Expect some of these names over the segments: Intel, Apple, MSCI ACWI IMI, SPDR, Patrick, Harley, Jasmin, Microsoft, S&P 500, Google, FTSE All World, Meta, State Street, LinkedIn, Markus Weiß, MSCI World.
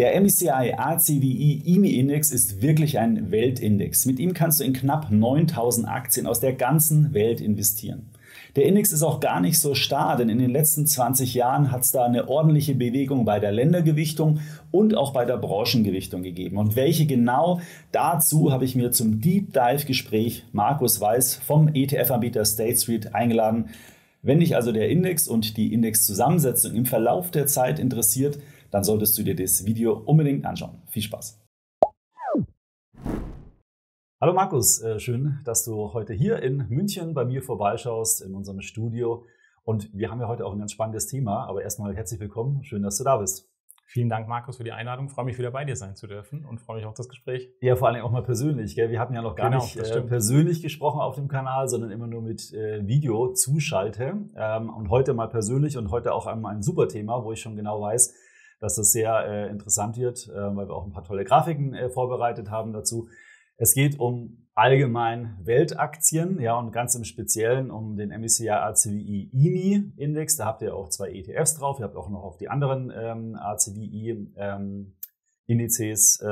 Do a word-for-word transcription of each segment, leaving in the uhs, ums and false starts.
Der M S C I A C W I I M I Index ist wirklich ein Weltindex. Mit ihm kannst du in knapp neuntausend Aktien aus der ganzen Welt investieren. Der Index ist auch gar nicht so starr, denn in den letzten zwanzig Jahren hat es da eine ordentliche Bewegung bei der Ländergewichtung und auch bei der Branchengewichtung gegeben. Und welche genau? Dazu habe ich mir zum Deep Dive Gespräch Markus Weiß vom E T F-Anbieter State Street eingeladen. Wenn dich also der Index und die Indexzusammensetzung im Verlauf der Zeit interessiert, dann solltest du dir das Video unbedingt anschauen. Viel Spaß! Hallo Markus, schön, dass du heute hier in München bei mir vorbeischaust, in unserem Studio. Und wir haben ja heute auch ein ganz spannendes Thema, aber erstmal herzlich willkommen, schön, dass du da bist. Vielen Dank Markus für die Einladung, freue mich wieder bei dir sein zu dürfen und freue mich auf das Gespräch. Ja, vor allem auch mal persönlich, gell? Wir hatten ja noch gar genau, nicht äh, persönlich gesprochen auf dem Kanal, sondern immer nur mit äh, Video zuschalte. Ähm, und heute mal persönlich und heute auch einmal ein super Thema, wo ich schon genau weiß, dass das sehr äh, interessant wird, äh, weil wir auch ein paar tolle Grafiken äh, vorbereitet haben dazu. Es geht um allgemein Weltaktien, ja, und ganz im Speziellen um den M S C I A C W I I M I Index. Da habt ihr auch zwei E T Fs drauf. Ihr habt auch noch auf die anderen ähm, A C W I ähm, Indizes, äh,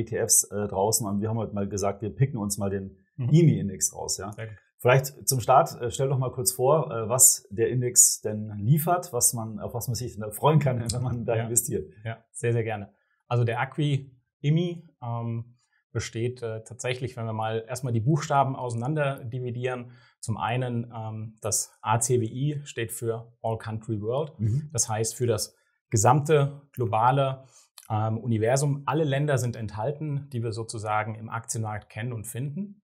E T Fs äh, draußen. Und wir haben heute mal gesagt, wir picken uns mal den mhm. I M I Index raus, ja. Danke. Vielleicht zum Start, äh, stell doch mal kurz vor, äh, was der Index denn liefert, was man, auf was man sich freuen kann, wenn man da ja. investiert. Ja, sehr, sehr gerne. Also der A C W I I M I, ähm, besteht äh, tatsächlich, wenn wir mal erstmal die Buchstaben auseinander dividieren, zum einen ähm, das A C W I steht für All Country World, mhm. das heißt für das gesamte globale ähm, Universum. Alle Länder sind enthalten, die wir sozusagen im Aktienmarkt kennen und finden.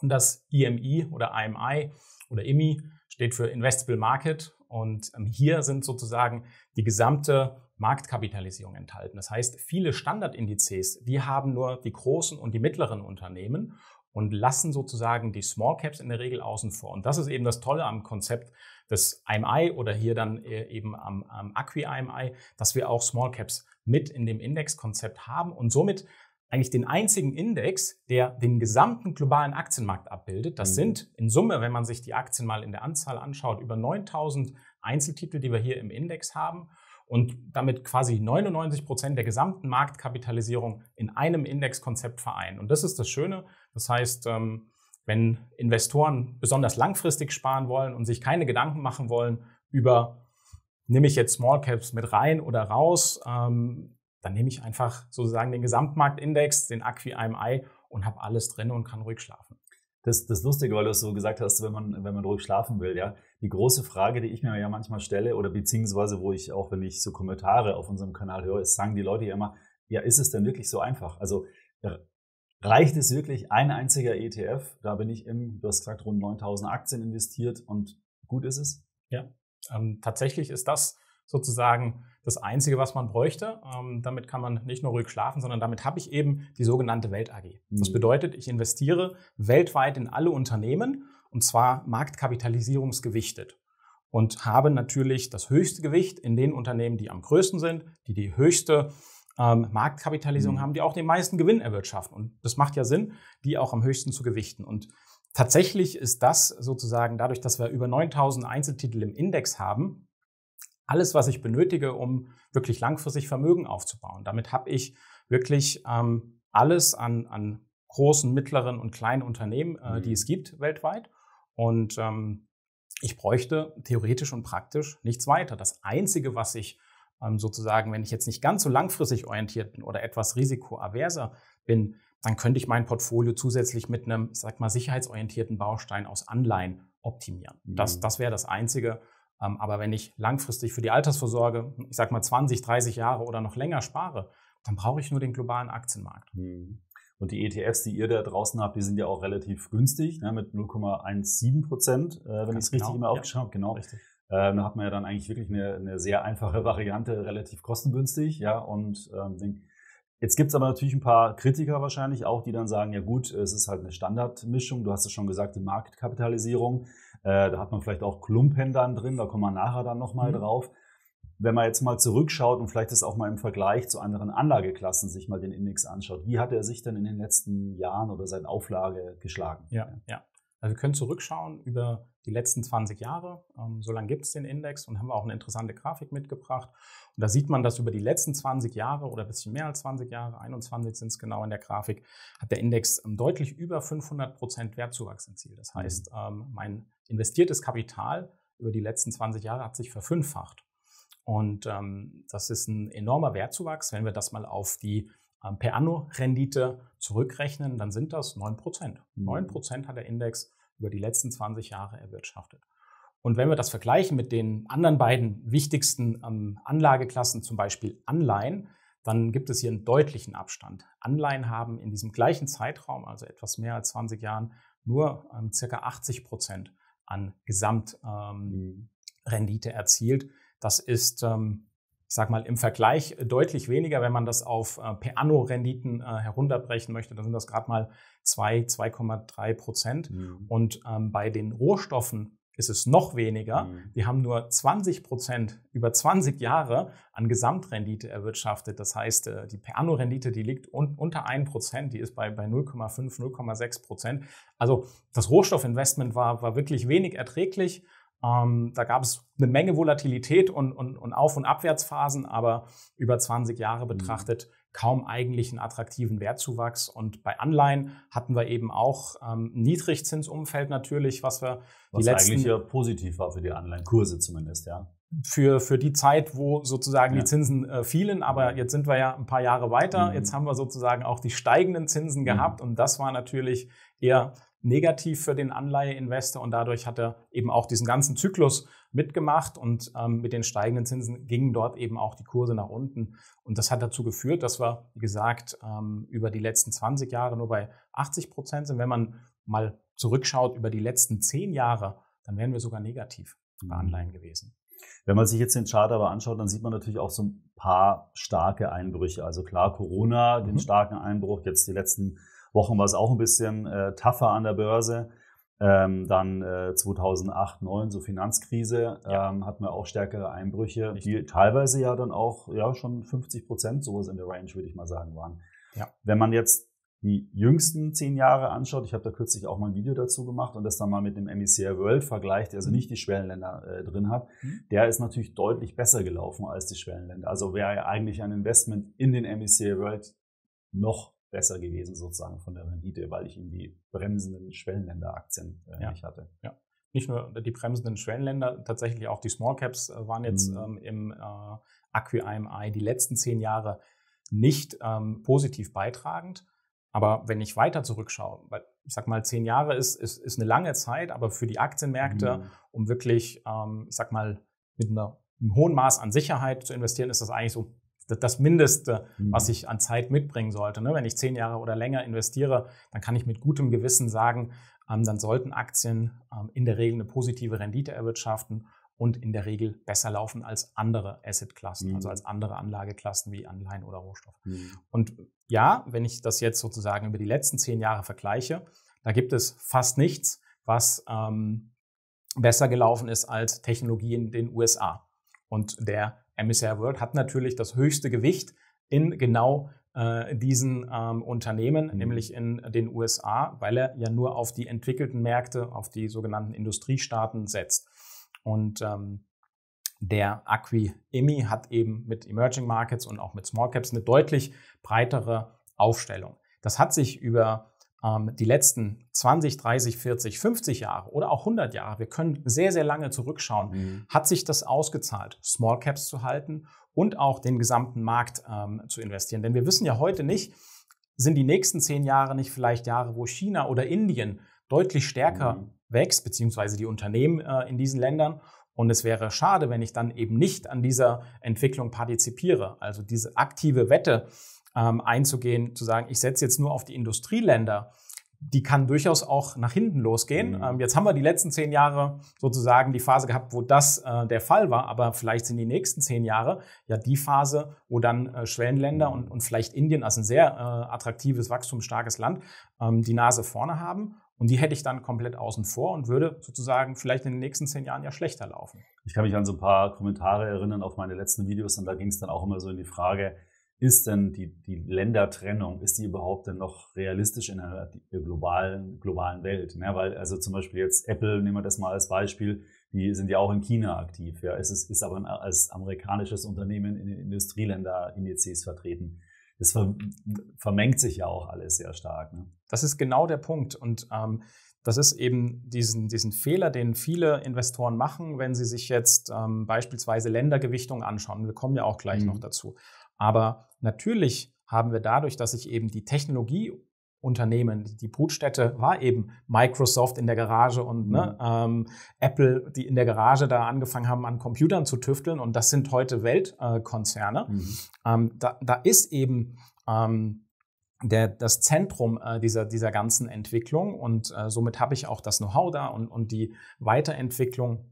Und das I M I oder I M I oder I M I steht für Investable Market und ähm, hier sind sozusagen die gesamte Marktkapitalisierung enthalten. Das heißt, viele Standardindizes, die haben nur die großen und die mittleren Unternehmen und lassen sozusagen die Small Caps in der Regel außen vor. Und das ist eben das Tolle am Konzept des I M I oder hier dann eben am, am A C W I I M I, dass wir auch Small Caps mit in dem Indexkonzept haben und somit eigentlich den einzigen Index, der den gesamten globalen Aktienmarkt abbildet. Das mhm. sind in Summe, wenn man sich die Aktien mal in der Anzahl anschaut, über neuntausend Einzeltitel, die wir hier im Index haben. Und damit quasi neunundneunzig Prozent der gesamten Marktkapitalisierung in einem Indexkonzept vereinen. Und das ist das Schöne. Das heißt, wenn Investoren besonders langfristig sparen wollen und sich keine Gedanken machen wollen über, nehme ich jetzt Small Caps mit rein oder raus, dann nehme ich einfach sozusagen den Gesamtmarktindex, den A C W I I M I und habe alles drin und kann ruhig schlafen. Das, das Lustige, weil du es so gesagt hast, wenn man, wenn man ruhig schlafen will, ja. Die große Frage, die ich mir ja manchmal stelle oder beziehungsweise wo ich auch, wenn ich so Kommentare auf unserem Kanal höre, ist, sagen die Leute ja immer, ja, ist es denn wirklich so einfach? Also reicht es wirklich ein einziger E T F? Da bin ich im, du hast gesagt, rund neuntausend Aktien investiert und gut ist es? Ja, ähm, tatsächlich ist das sozusagen das Einzige, was man bräuchte. Ähm, damit kann man nicht nur ruhig schlafen, sondern damit habe ich eben die sogenannte Welt-A G. Mhm. Das bedeutet, ich investiere weltweit in alle Unternehmen und zwar marktkapitalisierungsgewichtet und habe natürlich das höchste Gewicht in den Unternehmen, die am größten sind, die die höchste ähm, Marktkapitalisierung mhm. haben, die auch den meisten Gewinn erwirtschaften. Und das macht ja Sinn, die auch am höchsten zu gewichten. Und tatsächlich ist das sozusagen dadurch, dass wir über neuntausend Einzeltitel im Index haben, alles, was ich benötige, um wirklich langfristig Vermögen aufzubauen. Damit habe ich wirklich ähm, alles an, an großen, mittleren und kleinen Unternehmen, äh, mhm. die es gibt weltweit. Und ähm, ich bräuchte theoretisch und praktisch nichts weiter. Das Einzige, was ich ähm, sozusagen, wenn ich jetzt nicht ganz so langfristig orientiert bin oder etwas risikoaverser bin, dann könnte ich mein Portfolio zusätzlich mit einem, ich sag mal, sicherheitsorientierten Baustein aus Anleihen optimieren. Mhm. Das, das wäre das Einzige. Ähm, aber wenn ich langfristig für die Altersvorsorge, ich sag mal zwanzig, dreißig Jahre oder noch länger spare, dann brauche ich nur den globalen Aktienmarkt. Mhm. Und die E T Fs, die ihr da draußen habt, die sind ja auch relativ günstig, ne, mit null Komma siebzehn Prozent, äh, wenn ich es richtig immer aufgeschaut habe. Genau. Richtig. Ähm, da hat man ja dann eigentlich wirklich eine, eine sehr einfache Variante, relativ kostengünstig. Ja, und ähm, jetzt gibt es aber natürlich ein paar Kritiker wahrscheinlich auch, die dann sagen, ja gut, es ist halt eine Standardmischung. Du hast es schon gesagt, die Marktkapitalisierung. Äh, da hat man vielleicht auch Klumpen dann drin, da kommen wir nachher dann nochmal mhm. drauf. Wenn man jetzt mal zurückschaut und vielleicht das auch mal im Vergleich zu anderen Anlageklassen sich mal den Index anschaut, wie hat er sich denn in den letzten Jahren oder seit Auflage geschlagen? Ja, ja. Also wir können zurückschauen über die letzten zwanzig Jahre. So lange gibt es den Index und haben wir auch eine interessante Grafik mitgebracht. Und da sieht man, dass über die letzten zwanzig Jahre oder ein bisschen mehr als zwanzig Jahre, einundzwanzig sind es genau in der Grafik, hat der Index deutlich über fünfhundert Prozent Wertzuwachs erzielt. Das heißt, mein investiertes Kapital über die letzten zwanzig Jahre hat sich verfünffacht. Und ähm, das ist ein enormer Wertzuwachs. Wenn wir das mal auf die ähm, Per-Anno-Rendite zurückrechnen, dann sind das neun Prozent. Mhm. neun Prozent hat der Index über die letzten zwanzig Jahre erwirtschaftet. Und wenn wir das vergleichen mit den anderen beiden wichtigsten ähm, Anlageklassen, zum Beispiel Anleihen, dann gibt es hier einen deutlichen Abstand. Anleihen haben in diesem gleichen Zeitraum, also etwas mehr als zwanzig Jahren, nur ähm, circa achtzig Prozent an Gesamtrendite ähm, mhm. erzielt. Das ist, ich sag mal, im Vergleich deutlich weniger. Wenn man das auf Per-Anno-Renditen herunterbrechen möchte, dann sind das gerade mal zwei, zwei Komma drei Prozent. Mhm. Und bei den Rohstoffen ist es noch weniger. Mhm. Wir haben nur zwanzig Prozent über zwanzig Jahre an Gesamtrendite erwirtschaftet. Das heißt, die Per-Anno-Rendite, die liegt un unter ein Prozent, die ist bei, bei null Komma fünf, null Komma sechs Prozent. Also das Rohstoffinvestment war, war wirklich wenig erträglich. Ähm, da gab es eine Menge Volatilität und, und, und Auf- und Abwärtsphasen, aber über zwanzig Jahre betrachtet kaum eigentlich einen attraktiven Wertzuwachs. Und bei Anleihen hatten wir eben auch ähm, ein Niedrigzinsumfeld natürlich, was wir was die letzten... Was eigentlich ja positiv war für die Anleihenkurse zumindest, ja. Für, für die Zeit, wo sozusagen ja. die Zinsen äh, fielen, aber jetzt sind wir ja ein paar Jahre weiter. Mhm. Jetzt haben wir sozusagen auch die steigenden Zinsen gehabt mhm. und das war natürlich eher... negativ für den Anleiheinvestor und dadurch hat er eben auch diesen ganzen Zyklus mitgemacht und ähm, mit den steigenden Zinsen gingen dort eben auch die Kurse nach unten und das hat dazu geführt, dass wir, wie gesagt, ähm, über die letzten zwanzig Jahre nur bei achtzig Prozent sind. Wenn man mal zurückschaut über die letzten zehn Jahre, dann wären wir sogar negativ bei Anleihen gewesen. Wenn man sich jetzt den Chart aber anschaut, dann sieht man natürlich auch so ein paar starke Einbrüche. Also klar, Corona, mhm. den starken Einbruch, jetzt die letzten Wochen war es auch ein bisschen äh, tougher an der Börse. Ähm, dann äh, zweitausendacht, zweitausendneun, so Finanzkrise, ja. ähm, hatten wir auch stärkere Einbrüche, Richtig. die teilweise ja dann auch ja, schon fünfzig Prozent sowas in der Range, würde ich mal sagen, waren. Ja. Wenn man jetzt die jüngsten zehn Jahre anschaut, ich habe da kürzlich auch mal ein Video dazu gemacht und das dann mal mit dem M S C I World vergleicht, der also nicht die Schwellenländer äh, drin hat, mhm. der ist natürlich deutlich besser gelaufen als die Schwellenländer. Also wäre ja eigentlich ein Investment in den M S C I World noch besser gewesen sozusagen von der Rendite, weil ich eben die bremsenden Schwellenländeraktien äh, ja. nicht hatte. Ja, nicht nur die bremsenden Schwellenländer, tatsächlich auch die Small Caps äh, waren jetzt mhm. ähm, im äh, A C W I I M I die letzten zehn Jahre nicht ähm, positiv beitragend. Aber wenn ich weiter zurückschaue, weil ich sag mal, zehn Jahre ist, ist, ist eine lange Zeit, aber für die Aktienmärkte, mhm. um wirklich, ähm, ich sag mal, mit einer, einem hohen Maß an Sicherheit zu investieren, ist das eigentlich so das Mindeste, was ich an Zeit mitbringen sollte. Wenn ich zehn Jahre oder länger investiere, dann kann ich mit gutem Gewissen sagen, dann sollten Aktien in der Regel eine positive Rendite erwirtschaften und in der Regel besser laufen als andere Assetklassen, mhm. also als andere Anlageklassen wie Anleihen oder Rohstoffe. Mhm. Und ja, wenn ich das jetzt sozusagen über die letzten zehn Jahre vergleiche, da gibt es fast nichts, was ähm, besser gelaufen ist als Technologie in den U S A. Und der M S C I World hat natürlich das höchste Gewicht in genau äh, diesen ähm, Unternehmen, mhm. nämlich in den U S A, weil er ja nur auf die entwickelten Märkte, auf die sogenannten Industriestaaten setzt. Und ähm, der A C W I I M I hat eben mit Emerging Markets und auch mit Small Caps eine deutlich breitere Aufstellung. Das hat sich über ähm, die letzten zwanzig, dreißig, vierzig, fünfzig Jahre oder auch hundert Jahre, wir können sehr, sehr lange zurückschauen, mhm. hat sich das ausgezahlt, Small Caps zu halten und auch den gesamten Markt ähm, zu investieren. Denn wir wissen ja heute nicht, sind die nächsten zehn Jahre nicht vielleicht Jahre, wo China oder Indien deutlich stärker mhm. wächst, beziehungsweise die Unternehmen äh, in diesen Ländern. Und es wäre schade, wenn ich dann eben nicht an dieser Entwicklung partizipiere. Also diese aktive Wette ähm, einzugehen, zu sagen, ich setze jetzt nur auf die Industrieländer, die kann durchaus auch nach hinten losgehen. Mhm. Ähm, jetzt haben wir die letzten zehn Jahre sozusagen die Phase gehabt, wo das äh, der Fall war, aber vielleicht sind die nächsten zehn Jahre ja die Phase, wo dann äh, Schwellenländer und, und vielleicht Indien als ein sehr äh, attraktives, wachstumsstarkes Land ähm, die Nase vorne haben. Und die hätte ich dann komplett außen vor und würde sozusagen vielleicht in den nächsten zehn Jahren ja schlechter laufen. Ich kann mich an so ein paar Kommentare erinnern auf meine letzten Videos und da ging es dann auch immer so in die Frage, ist denn die, die Ländertrennung, ist die überhaupt denn noch realistisch in einer globalen, globalen Welt? Ne? Weil also zum Beispiel jetzt Apple, nehmen wir das mal als Beispiel, die sind ja auch in China aktiv. Ja? Es ist, ist aber ein, als amerikanisches Unternehmen in den Industrieländer-Indizes vertreten. Das ver, vermengt sich ja auch alles sehr stark. Ne? Das ist genau der Punkt. Und ähm, das ist eben diesen, diesen Fehler, den viele Investoren machen, wenn sie sich jetzt ähm, beispielsweise Ländergewichtungen anschauen. Wir kommen ja auch gleich mhm. noch dazu. Aber natürlich haben wir dadurch, dass sich eben die Technologieunternehmen, die Brutstätte war eben Microsoft in der Garage und ne, ähm, Apple, die in der Garage da angefangen haben, an Computern zu tüfteln. Und das sind heute Weltkonzerne. Äh, mhm. ähm, da, da ist eben ähm, der, das Zentrum äh, dieser, dieser ganzen Entwicklung. Und äh, somit habe ich auch das Know-how da und, und die Weiterentwicklung.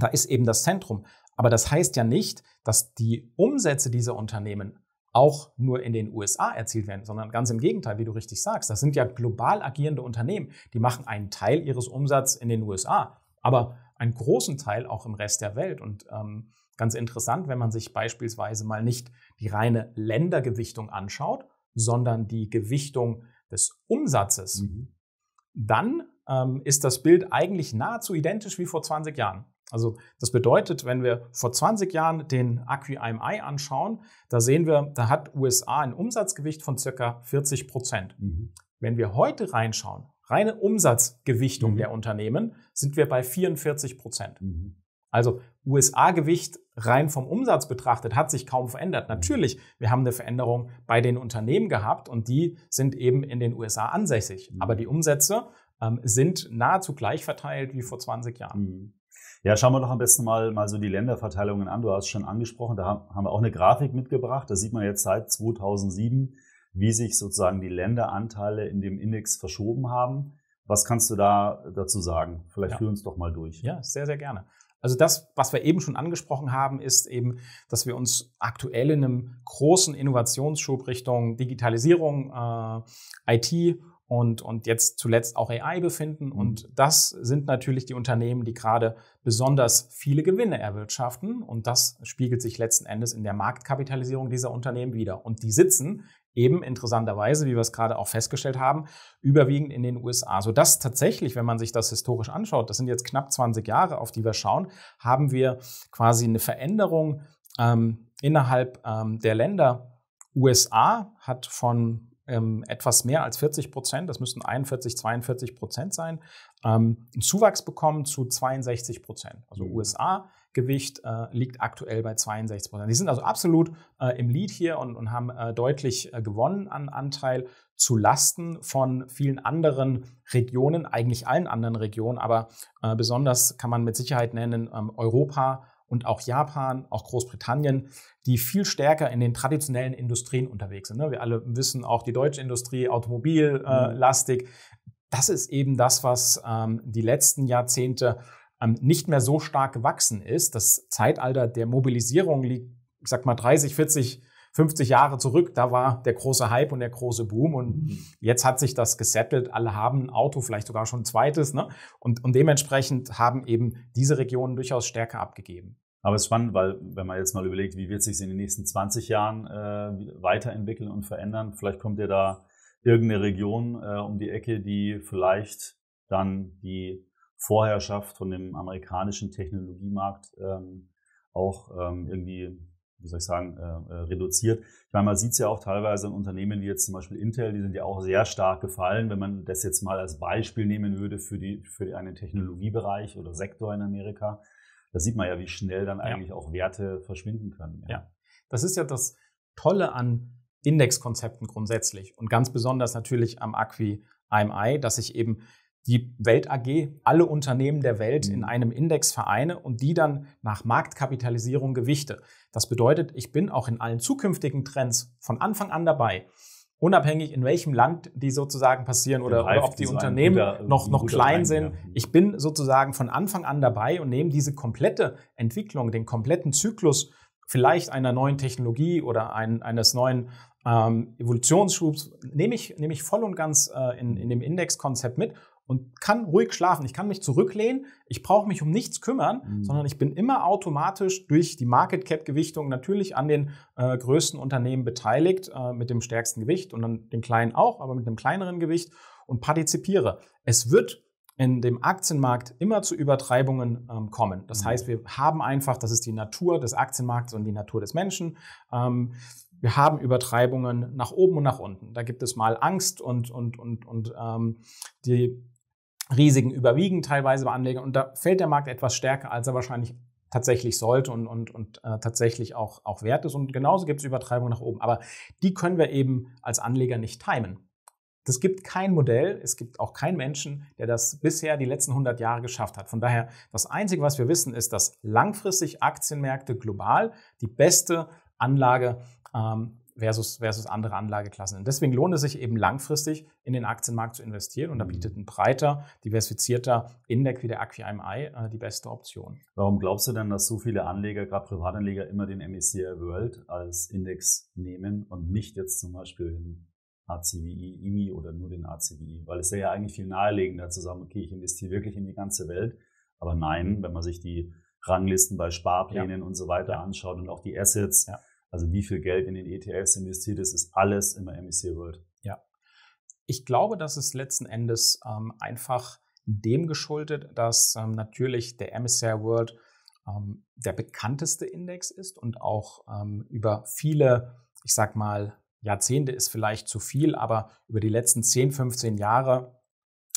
Da ist eben das Zentrum. Aber das heißt ja nicht, dass die Umsätze dieser Unternehmen auch nur in den U S A erzielt werden, sondern ganz im Gegenteil, wie du richtig sagst. Das sind ja global agierende Unternehmen, die machen einen Teil ihres Umsatzes in den U S A, aber einen großen Teil auch im Rest der Welt. Und ähm, ganz interessant, wenn man sich beispielsweise mal nicht die reine Ländergewichtung anschaut, sondern die Gewichtung des Umsatzes, mhm. dann ähm, ist das Bild eigentlich nahezu identisch wie vor zwanzig Jahren. Also das bedeutet, wenn wir vor zwanzig Jahren den A C W I I M I anschauen, da sehen wir, da hat U S A ein Umsatzgewicht von ca. vierzig Prozent. Mhm. Wenn wir heute reinschauen, reine Umsatzgewichtung mhm. der Unternehmen, sind wir bei vierundvierzig Prozent. Mhm. Also U S A-Gewicht rein vom Umsatz betrachtet hat sich kaum verändert. Natürlich, wir haben eine Veränderung bei den Unternehmen gehabt und die sind eben in den U S A ansässig. Mhm. Aber die Umsätze ähm, sind nahezu gleich verteilt wie vor zwanzig Jahren. Mhm. Ja, schauen wir doch am besten mal, mal so die Länderverteilungen an. Du hast es schon angesprochen, da haben wir auch eine Grafik mitgebracht. Da sieht man jetzt seit zweitausendsieben, wie sich sozusagen die Länderanteile in dem Index verschoben haben. Was kannst du da dazu sagen? Vielleicht ja. führen wir uns doch mal durch. Ja, sehr, sehr gerne. Also das, was wir eben schon angesprochen haben, ist eben, dass wir uns aktuell in einem großen Innovationsschub Richtung Digitalisierung, äh, I T Und, und jetzt zuletzt auch A I befinden. Und das sind natürlich die Unternehmen, die gerade besonders viele Gewinne erwirtschaften. Und das spiegelt sich letzten Endes in der Marktkapitalisierung dieser Unternehmen wider. Und die sitzen eben interessanterweise, wie wir es gerade auch festgestellt haben, überwiegend in den U S A. Sodass tatsächlich, wenn man sich das historisch anschaut, das sind jetzt knapp zwanzig Jahre, auf die wir schauen, haben wir quasi eine Veränderung ähm, innerhalb ähm, der Länder. U S A hat von Ähm, etwas mehr als vierzig Prozent, das müssten einundvierzig, zweiundvierzig Prozent sein, ähm, einen Zuwachs bekommen zu zweiundsechzig Prozent. Also mhm. U S A-Gewicht äh, liegt aktuell bei zweiundsechzig Prozent. Die sind also absolut äh, im Lead hier und, und haben äh, deutlich äh, gewonnen an Anteil zu Lasten von vielen anderen Regionen, eigentlich allen anderen Regionen, aber äh, besonders kann man mit Sicherheit nennen ähm, Europa und auch Japan, auch Großbritannien, die viel stärker in den traditionellen Industrien unterwegs sind. Wir alle wissen auch die deutsche Industrie, automobillastig. Äh, das ist eben das, was ähm, die letzten Jahrzehnte ähm, nicht mehr so stark gewachsen ist. Das Zeitalter der Mobilisierung liegt, ich sag mal, dreißig, vierzig, fünfzig Jahre zurück. Da war der große Hype und der große Boom. Und mhm. jetzt hat sich das gesettelt. Alle haben ein Auto, vielleicht sogar schon ein zweites. Ne? Und, und dementsprechend haben eben diese Regionen durchaus stärker abgegeben. Aber es ist spannend, weil wenn man jetzt mal überlegt, wie wird sich in den nächsten zwanzig Jahren äh, weiterentwickeln und verändern, vielleicht kommt ja da irgendeine Region äh, um die Ecke, die vielleicht dann die Vorherrschaft von dem amerikanischen Technologiemarkt ähm, auch ähm, irgendwie, wie soll ich sagen, äh, äh, reduziert. Ich meine, man sieht es ja auch teilweise in Unternehmen wie jetzt zum Beispiel Intel, die sind ja auch sehr stark gefallen. Wenn man das jetzt mal als Beispiel nehmen würde für, die, für einen Technologiebereich oder Sektor in Amerika, da sieht man ja, wie schnell dann eigentlich ja. auch Werte verschwinden können. Ja. ja, das ist ja das Tolle an Indexkonzepten grundsätzlich und ganz besonders natürlich am A C W I I M I, dass ich eben die Welt A G, alle Unternehmen der Welt mhm. in einem Index vereine und die dann nach Marktkapitalisierung gewichte. Das bedeutet, ich bin auch in allen zukünftigen Trends von Anfang an dabei. Unabhängig in welchem Land die sozusagen passieren oder, oder ob die Unternehmen guter, noch, noch klein ein, sind. Ja. Ich bin sozusagen von Anfang an dabei und nehme diese komplette Entwicklung, den kompletten Zyklus vielleicht einer neuen Technologie oder ein, eines neuen ähm, Evolutionsschubs, nehme ich, nehme ich voll und ganz äh, in, in dem Indexkonzept mit und kann ruhig schlafen. Ich kann mich zurücklehnen, ich brauche mich um nichts kümmern, mhm. sondern ich bin immer automatisch durch die Market-Cap-Gewichtung natürlich an den äh, größten Unternehmen beteiligt, äh, mit dem stärksten Gewicht und dann den kleinen auch, aber mit einem kleineren Gewicht und partizipiere. Es wird in dem Aktienmarkt immer zu Übertreibungen ähm, kommen. Das mhm. heißt, wir haben einfach, das ist die Natur des Aktienmarktes und die Natur des Menschen, ähm, wir haben Übertreibungen nach oben und nach unten. Da gibt es mal Angst und, und, und, und ähm, die Risiken überwiegen teilweise bei Anlegern. Und da fällt der Markt etwas stärker, als er wahrscheinlich tatsächlich sollte und, und, und äh, tatsächlich auch, auch wert ist. Und genauso gibt es Übertreibungen nach oben. Aber die können wir eben als Anleger nicht timen. Das gibt kein Modell, es gibt auch keinen Menschen, der das bisher die letzten hundert Jahre geschafft hat. Von daher, das Einzige, was wir wissen, ist, dass langfristig Aktienmärkte global die beste Anlage ähm, versus, versus andere Anlageklassen. Und deswegen lohnt es sich eben langfristig in den Aktienmarkt zu investieren und da bietet ein breiter, diversifizierter Index wie der A C W I I M I äh, die beste Option. Warum glaubst du denn, dass so viele Anleger, gerade Privatanleger, immer den M S C I World als Index nehmen und nicht jetzt zum Beispiel den A C W I, I M I oder nur den A C W I, weil es ja eigentlich viel naheliegender zu sagen, okay, ich investiere wirklich in die ganze Welt, aber nein, wenn man sich die Ranglisten bei Sparplänen ja. und so weiter anschaut und auch die Assets, ja. also wie viel Geld in den E T Fs investiert ist, ist alles immer M S C I World. Ja, ich glaube, dass es letzten Endes ähm, einfach dem geschuldet, dass ähm, natürlich der M S C I World ähm, der bekannteste Index ist und auch ähm, über viele, ich sag mal, Jahrzehnte ist vielleicht zu viel, aber über die letzten zehn, fünfzehn Jahre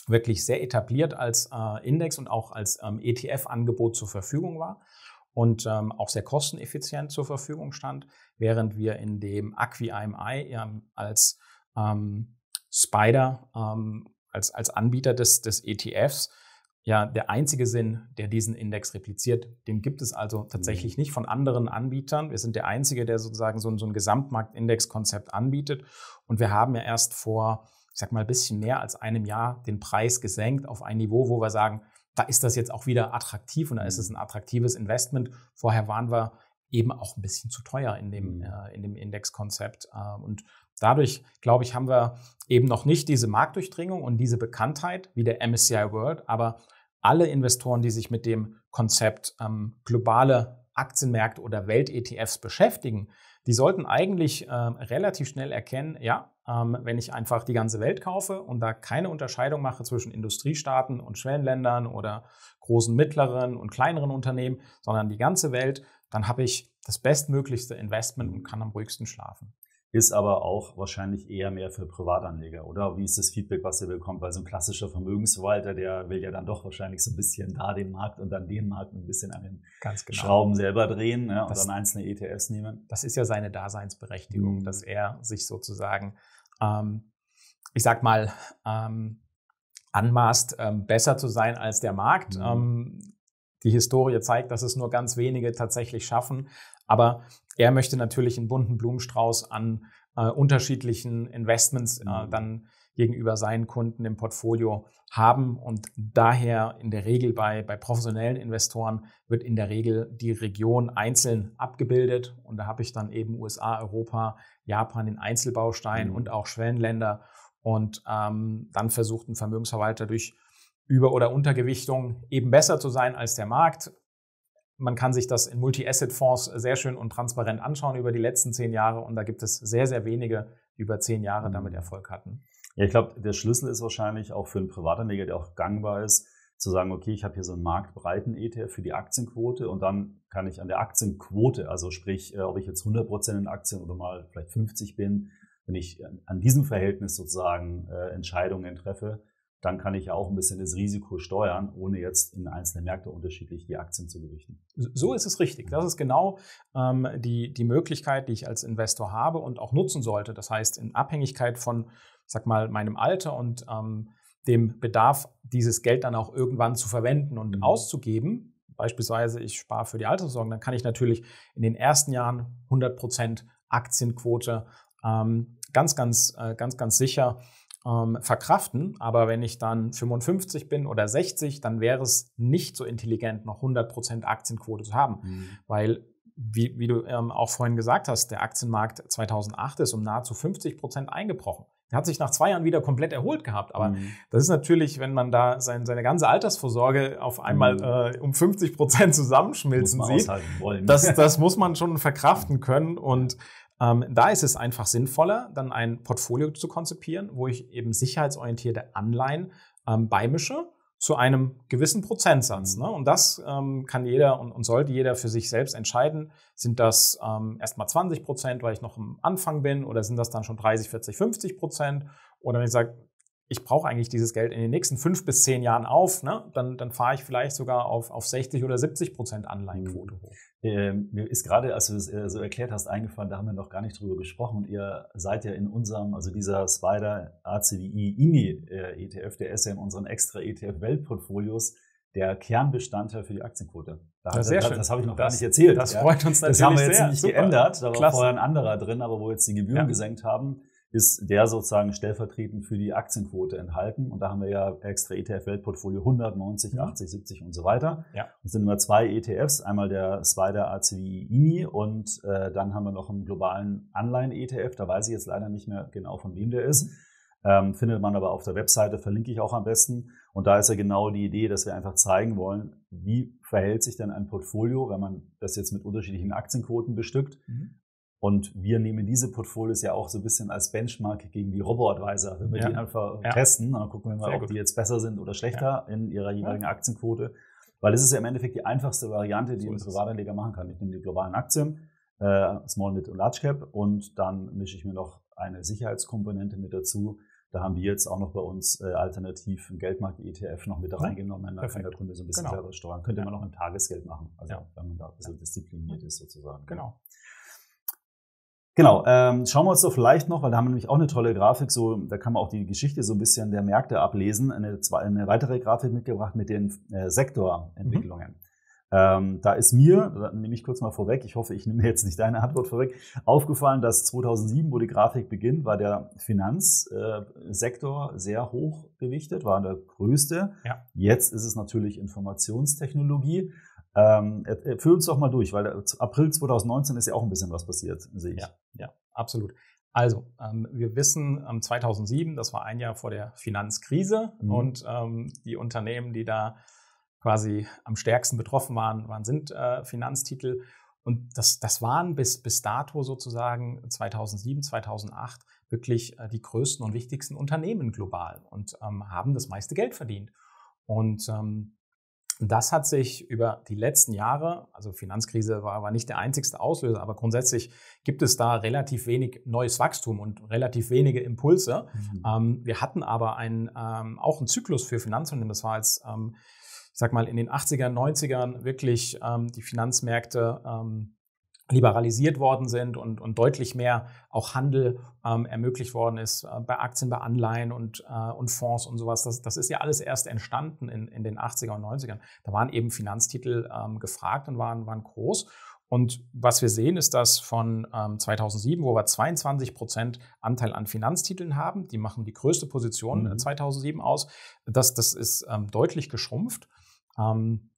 wirklich sehr etabliert als äh, Index und auch als ähm, E T F-Angebot zur Verfügung war und ähm, auch sehr kosteneffizient zur Verfügung stand, während wir in dem A C W I I M I ähm, als ähm, Spider, ähm, als, als Anbieter des, des E T Fs, ja, der einzige Sinn, der diesen Index repliziert, den gibt es also tatsächlich nicht von anderen Anbietern. Wir sind der Einzige, der sozusagen so ein, so ein Gesamtmarktindexkonzept anbietet. Und wir haben ja erst vor, ich sag mal, ein bisschen mehr als einem Jahr den Preis gesenkt auf ein Niveau, wo wir sagen, da ist das jetzt auch wieder attraktiv und da ist es ein attraktives Investment. Vorher waren wir eben auch ein bisschen zu teuer in dem, äh, in dem Indexkonzept. Äh, und dadurch, glaube ich, haben wir eben noch nicht diese Marktdurchdringung und diese Bekanntheit wie der M S C I World, aber alle Investoren, die sich mit dem Konzept ähm, globale Aktienmärkte oder Welt-E T Fs beschäftigen, die sollten eigentlich äh, relativ schnell erkennen, ja, ähm, wenn ich einfach die ganze Welt kaufe und da keine Unterscheidung mache zwischen Industriestaaten und Schwellenländern oder großen, mittleren und kleineren Unternehmen, sondern die ganze Welt, dann habe ich das bestmöglichste Investment und kann am ruhigsten schlafen. Ist aber auch wahrscheinlich eher mehr für Privatanleger, oder? Wie ist das Feedback, was ihr bekommt? Weil so ein klassischer Vermögensverwalter, der will ja dann doch wahrscheinlich so ein bisschen da den Markt und dann den Markt ein bisschen an den Ganz genau. Schrauben selber drehen, ja, und das, dann einzelne E T Fs nehmen. Das ist ja seine Daseinsberechtigung, mhm. dass er sich sozusagen, ähm, ich sag mal, ähm, anmaßt, ähm, besser zu sein als der Markt. Mhm. Ähm, die Historie zeigt, dass es nur ganz wenige tatsächlich schaffen, aber er möchte natürlich einen bunten Blumenstrauß an äh, unterschiedlichen Investments äh, dann gegenüber seinen Kunden im Portfolio haben und daher in der Regel bei, bei professionellen Investoren wird in der Regel die Region einzeln abgebildet und da habe ich dann eben U S A, Europa, Japan, den Einzelbaustein mhm. und auch Schwellenländer und ähm, dann versucht ein Vermögensverwalter durch Über- oder Untergewichtung eben besser zu sein als der Markt. Man kann sich das in Multi-Asset-Fonds sehr schön und transparent anschauen über die letzten zehn Jahre und da gibt es sehr, sehr wenige, die über zehn Jahre damit Erfolg hatten. Ja, ich glaube, der Schlüssel ist wahrscheinlich auch für einen Privatanleger, der auch gangbar ist, zu sagen, okay, ich habe hier so einen marktbreiten E T F für die Aktienquote und dann kann ich an der Aktienquote, also sprich, ob ich jetzt hundert Prozent in Aktien oder mal vielleicht fünfzig bin, wenn ich an diesem Verhältnis sozusagen äh, Entscheidungen treffe, dann kann ich ja auch ein bisschen das Risiko steuern, ohne jetzt in einzelne Märkte unterschiedlich die Aktien zu gewichten. So ist es richtig. Das ist genau ähm, die, die Möglichkeit, die ich als Investor habe und auch nutzen sollte. Das heißt, in Abhängigkeit von, sag mal, meinem Alter und ähm, dem Bedarf, dieses Geld dann auch irgendwann zu verwenden und mhm. auszugeben, beispielsweise ich spare für die Altersvorsorge, dann kann ich natürlich in den ersten Jahren hundert Prozent Aktienquote ähm, ganz, ganz, äh, ganz, ganz sicher verkraften, aber wenn ich dann fünfundfünfzig bin oder sechzig, dann wäre es nicht so intelligent, noch hundert Prozent Aktienquote zu haben, mhm. weil wie, wie du ähm, auch vorhin gesagt hast, der Aktienmarkt zweitausendacht ist um nahezu fünfzig Prozent eingebrochen. Der hat sich nach zwei Jahren wieder komplett erholt gehabt. Aber mhm. das ist natürlich, wenn man da sein, seine ganze Altersvorsorge auf einmal mhm. äh, um fünfzig Prozent zusammenschmelzen sieht, das, das muss man schon verkraften können. Und ähm, da ist es einfach sinnvoller, dann ein Portfolio zu konzipieren, wo ich eben sicherheitsorientierte Anleihen ähm, beimische zu einem gewissen Prozentsatz. Ne? Und das ähm, kann jeder und, und sollte jeder für sich selbst entscheiden. Sind das ähm, erstmal zwanzig Prozent, weil ich noch am Anfang bin, oder sind das dann schon dreißig, vierzig, fünfzig Prozent? Oder wenn ich sage, ich brauche eigentlich dieses Geld in den nächsten fünf bis zehn Jahren auf, ne? dann, dann fahre ich vielleicht sogar auf, auf sechzig oder siebzig Prozent Anleihenquote mhm. hoch. Äh, mir ist gerade, als du das äh, so erklärt hast, eingefallen, da haben wir noch gar nicht drüber gesprochen. Und ihr seid ja in unserem, also dieser S P D R A C W I I M I äh, E T F, der ist ja in unseren extra E T F-Weltportfolios der Kernbestandteil für die Aktienquote. Da das, das, das habe ich noch das, gar nicht erzählt. Das ja. freut uns natürlich sehr. Das haben wir jetzt sehr. nicht Super. geändert. Da Klasse. war vorher ein anderer drin, aber wo jetzt die Gebühren ja. gesenkt haben, ist der sozusagen stellvertretend für die Aktienquote enthalten. Und da haben wir ja extra E T F-Weltportfolio hundertneunzig, ja. achtzig, siebzig und so weiter. Ja. Das sind immer zwei E T Fs, einmal der S P D R A C W I I M I und äh, dann haben wir noch einen globalen Anleihen-E T F. Da weiß ich jetzt leider nicht mehr genau, von wem der ist. Ähm, findet man aber auf der Webseite, verlinke ich auch am besten. Und da ist ja genau die Idee, dass wir einfach zeigen wollen, wie verhält sich denn ein Portfolio, wenn man das jetzt mit unterschiedlichen Aktienquoten bestückt. Mhm. Und wir nehmen diese Portfolios ja auch so ein bisschen als Benchmark gegen die Robo-Advisor. Wenn wir ja. die einfach ja. testen, dann gucken wir mal, Sehr ob gut. die jetzt besser sind oder schlechter ja. in ihrer jeweiligen ja. Aktienquote. Weil das ist ja im Endeffekt die einfachste Variante, die so ein Privatanleger machen kann. Ich nehme die globalen Aktien, äh, Small, Mid und Large Cap, und dann mische ich mir noch eine Sicherheitskomponente mit dazu. Da haben wir jetzt auch noch bei uns äh, alternativ einen Geldmarkt-E T F noch mit reingenommen. Da kann der Kunde so ein bisschen genau. selber steuern. Könnte ja. man auch im Tagesgeld machen, also ja. wenn man da ein bisschen ja. diszipliniert ist sozusagen. Genau. Genau, ähm, schauen wir uns doch vielleicht noch, weil da haben wir nämlich auch eine tolle Grafik, so, da kann man auch die Geschichte so ein bisschen der Märkte ablesen, eine, eine weitere Grafik mitgebracht mit den äh, Sektorentwicklungen. Mhm. Ähm, da ist mir, da nehme ich kurz mal vorweg, ich hoffe, ich nehme jetzt nicht deine Antwort vorweg, aufgefallen, dass zweitausendsieben, wo die Grafik beginnt, war der Finanzsektor sehr hoch gewichtet, war der größte. Ja. Jetzt ist es natürlich Informationstechnologie. Ähm, führ uns doch mal durch, weil April zweitausendneunzehn ist ja auch ein bisschen was passiert, sehe ich. Ja, ja, absolut. Also, ähm, wir wissen, ähm, zweitausendsieben, das war ein Jahr vor der Finanzkrise, mhm. und ähm, die Unternehmen, die da quasi am stärksten betroffen waren, waren sind äh, Finanztitel. Und das, das waren bis, bis dato sozusagen zweitausendsieben, zweitausendacht wirklich äh, die größten und wichtigsten Unternehmen global und ähm, haben das meiste Geld verdient. Und ähm, das hat sich über die letzten Jahre, also Finanzkrise war, war nicht der einzigste Auslöser, aber grundsätzlich gibt es da relativ wenig neues Wachstum und relativ wenige Impulse. Mhm. Ähm, wir hatten aber einen, ähm, auch einen Zyklus für Finanzunternehmen. Das war jetzt, ähm, ich sag mal, in den achtzigern, neunzigern wirklich ähm, die Finanzmärkte ähm, liberalisiert worden sind und, und deutlich mehr auch Handel ähm, ermöglicht worden ist äh, bei Aktien, bei Anleihen und, äh, und Fonds und sowas. Das, das ist ja alles erst entstanden in, in den achtzigern und neunzigern. Da waren eben Finanztitel ähm, gefragt und waren, waren groß. Und was wir sehen, ist, dass von ähm, zweitausendsieben, wo wir zweiundzwanzig Prozent Anteil an Finanztiteln haben, die machen die größte Position mhm. zweitausendsieben aus, das, das ist ähm, deutlich geschrumpft. Ähm,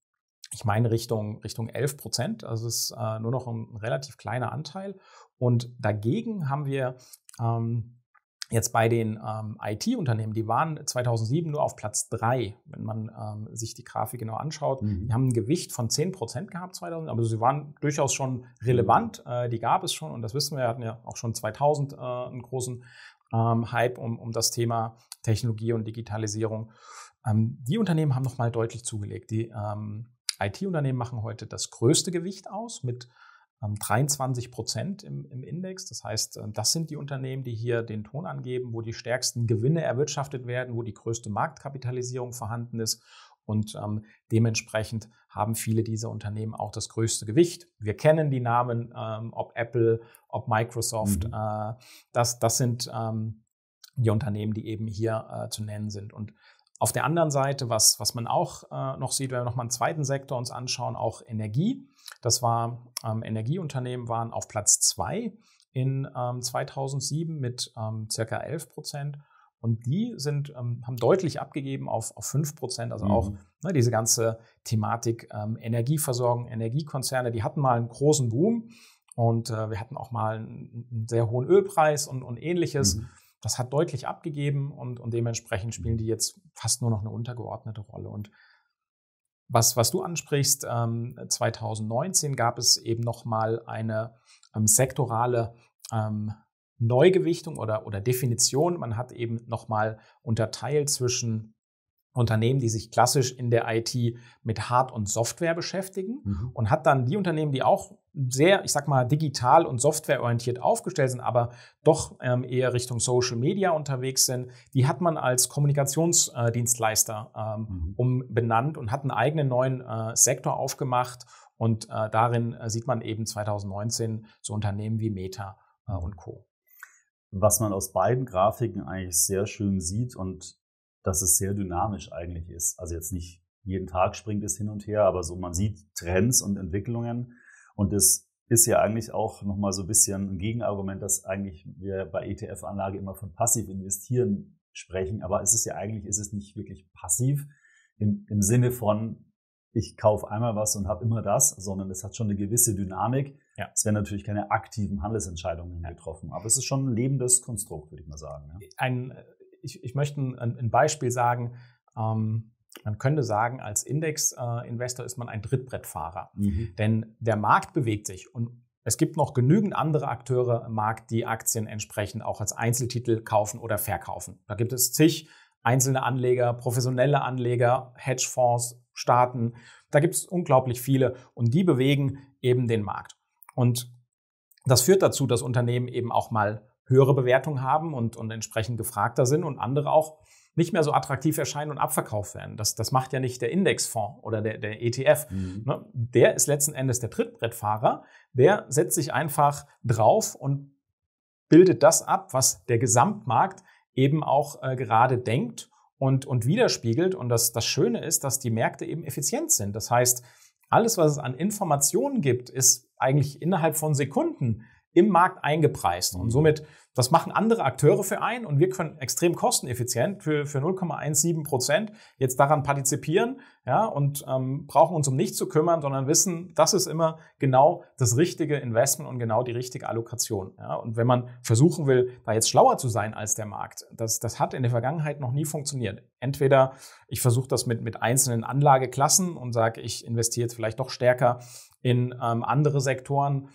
Ich meine Richtung, Richtung elf Prozent, also es ist äh, nur noch ein relativ kleiner Anteil. Und dagegen haben wir ähm, jetzt bei den ähm, I T-Unternehmen, die waren zweitausendsieben nur auf Platz drei, wenn man ähm, sich die Grafik genau anschaut. Mhm. Die haben ein Gewicht von zehn Prozent gehabt zweitausend, aber sie waren durchaus schon relevant, äh, die gab es schon und das wissen wir, wir hatten ja auch schon zweitausend äh, einen großen ähm, Hype um, um das Thema Technologie und Digitalisierung. Ähm, die Unternehmen haben nochmal deutlich zugelegt, die ähm, I T-Unternehmen machen heute das größte Gewicht aus mit ähm, dreiundzwanzig Prozent im, im Index. Das heißt, das sind die Unternehmen, die hier den Ton angeben, wo die stärksten Gewinne erwirtschaftet werden, wo die größte Marktkapitalisierung vorhanden ist. Und ähm, dementsprechend haben viele dieser Unternehmen auch das größte Gewicht. Wir kennen die Namen, ähm, ob Apple, ob Microsoft. Mhm. Äh, das, das sind ähm, die Unternehmen, die eben hier äh, zu nennen sind. Und auf der anderen Seite, was, was man auch äh, noch sieht, wenn wir nochmal einen zweiten Sektor uns anschauen, auch Energie. Das war, ähm, Energieunternehmen waren auf Platz zwei in ähm, zweitausendsieben mit ähm, circa elf Prozent. Und die sind, ähm, haben deutlich abgegeben auf, auf fünf Prozent. Also mhm. auch ne, diese ganze Thematik ähm, Energieversorgung, Energiekonzerne, die hatten mal einen großen Boom. Und äh, wir hatten auch mal einen, einen sehr hohen Ölpreis und, und ähnliches. Mhm. Das hat deutlich abgegeben und, und dementsprechend spielen die jetzt fast nur noch eine untergeordnete Rolle. Und was, was du ansprichst, ähm, zweitausendneunzehn gab es eben nochmal eine ähm, sektorale ähm, Neugewichtung oder, oder Definition. Man hat eben nochmal unterteilt zwischen Unternehmen, die sich klassisch in der I T mit Hard- und Software beschäftigen mhm. und hat dann die Unternehmen, die auch sehr, ich sag mal, digital und softwareorientiert aufgestellt sind, aber doch ähm, eher Richtung Social Media unterwegs sind, die hat man als Kommunikationsdienstleister ähm, mhm. umbenannt und hat einen eigenen neuen äh, Sektor aufgemacht. Und äh, darin äh, sieht man eben zweitausendneunzehn so Unternehmen wie Meta äh, und Co. Was man aus beiden Grafiken eigentlich sehr schön sieht und dass es sehr dynamisch eigentlich ist. Also jetzt nicht jeden Tag springt es hin und her, aber so man sieht Trends und Entwicklungen. Und das ist ja eigentlich auch nochmal so ein bisschen ein Gegenargument, dass eigentlich wir bei E T F-Anlage immer von passiv investieren sprechen. Aber es ist ja eigentlich, ist es nicht wirklich passiv im, im Sinne von, ich kaufe einmal was und habe immer das, sondern es hat schon eine gewisse Dynamik. Ja. Es werden natürlich keine aktiven Handelsentscheidungen getroffen. Aber es ist schon ein lebendes Konstrukt, würde ich mal sagen. Ja? Ein Ich, ich möchte ein, ein Beispiel sagen. Ähm, man könnte sagen, als Index-Investor äh, ist man ein Trittbrettfahrer. Mhm. Denn der Markt bewegt sich und es gibt noch genügend andere Akteure im Markt, die Aktien entsprechend auch als Einzeltitel kaufen oder verkaufen. Da gibt es zig einzelne Anleger, professionelle Anleger, Hedgefonds, Staaten. Da gibt es unglaublich viele und die bewegen eben den Markt. Und das führt dazu, dass Unternehmen eben auch mal höhere Bewertungen haben und, und entsprechend gefragter sind und andere auch nicht mehr so attraktiv erscheinen und abverkauft werden. Das, das macht ja nicht der Indexfonds oder der, der E T F. Mhm. Ne? Der ist letzten Endes der Trittbrettfahrer. Der setzt sich einfach drauf und bildet das ab, was der Gesamtmarkt eben auch äh, gerade denkt und, und widerspiegelt. Und das, das Schöne ist, dass die Märkte eben effizient sind. Das heißt, alles, was es an Informationen gibt, ist eigentlich innerhalb von Sekunden im Markt eingepreist. Und somit, das machen andere Akteure für einen und wir können extrem kosteneffizient für, für null Komma siebzehn Prozent jetzt daran partizipieren, ja, und ähm, brauchen uns um nichts zu kümmern, sondern wissen, das ist immer genau das richtige Investment und genau die richtige Allokation. Ja. Und wenn man versuchen will, da jetzt schlauer zu sein als der Markt, das, das hat in der Vergangenheit noch nie funktioniert. Entweder ich versuche das mit, mit einzelnen Anlageklassen und sage, ich investiere jetzt vielleicht doch stärker in ähm, andere Sektoren.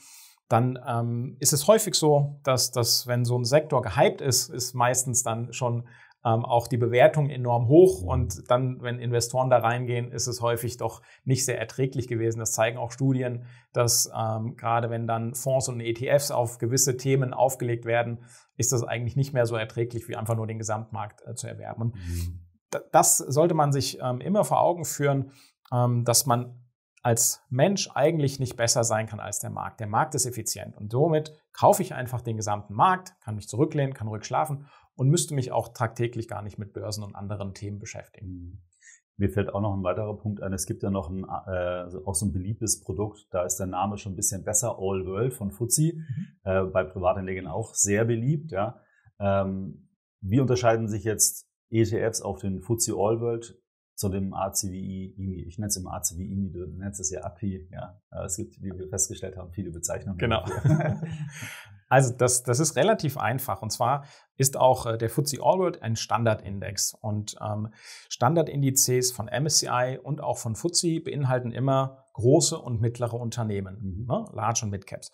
Dann ähm, ist es häufig so, dass, dass wenn so ein Sektor gehypt ist, ist meistens dann schon ähm, auch die Bewertung enorm hoch. Und dann, wenn Investoren da reingehen, ist es häufig doch nicht sehr erträglich gewesen. Das zeigen auch Studien, dass ähm, gerade wenn dann Fonds und E T Fs auf gewisse Themen aufgelegt werden, ist das eigentlich nicht mehr so erträglich, wie einfach nur den Gesamtmarkt äh, zu erwerben. Und das sollte man sich ähm, immer vor Augen führen, ähm, dass man als Mensch eigentlich nicht besser sein kann als der Markt. Der Markt ist effizient und somit kaufe ich einfach den gesamten Markt, kann mich zurücklehnen, kann ruhig schlafen und müsste mich auch tagtäglich gar nicht mit Börsen und anderen Themen beschäftigen. Mir fällt auch noch ein weiterer Punkt ein. Es gibt ja noch ein, äh, auch so ein beliebtes Produkt, da ist der Name schon ein bisschen besser, All World von F T S E, mhm. äh, bei Privatanlegern auch sehr beliebt. Ja. Ähm, wie unterscheiden sich jetzt E T Fs auf den F T S E All World zu dem A C W I I M I? Ich nenne es immer A C W I I M I, du nennst es ja A C W I. Ja. Es gibt, wie wir festgestellt haben, viele Bezeichnungen. Genau. Also das, das ist relativ einfach. Und zwar ist auch der F T S E All World ein Standardindex. Und ähm, Standardindizes von M S C I und auch von F T S E beinhalten immer große und mittlere Unternehmen, mhm. ne? Large und Midcaps.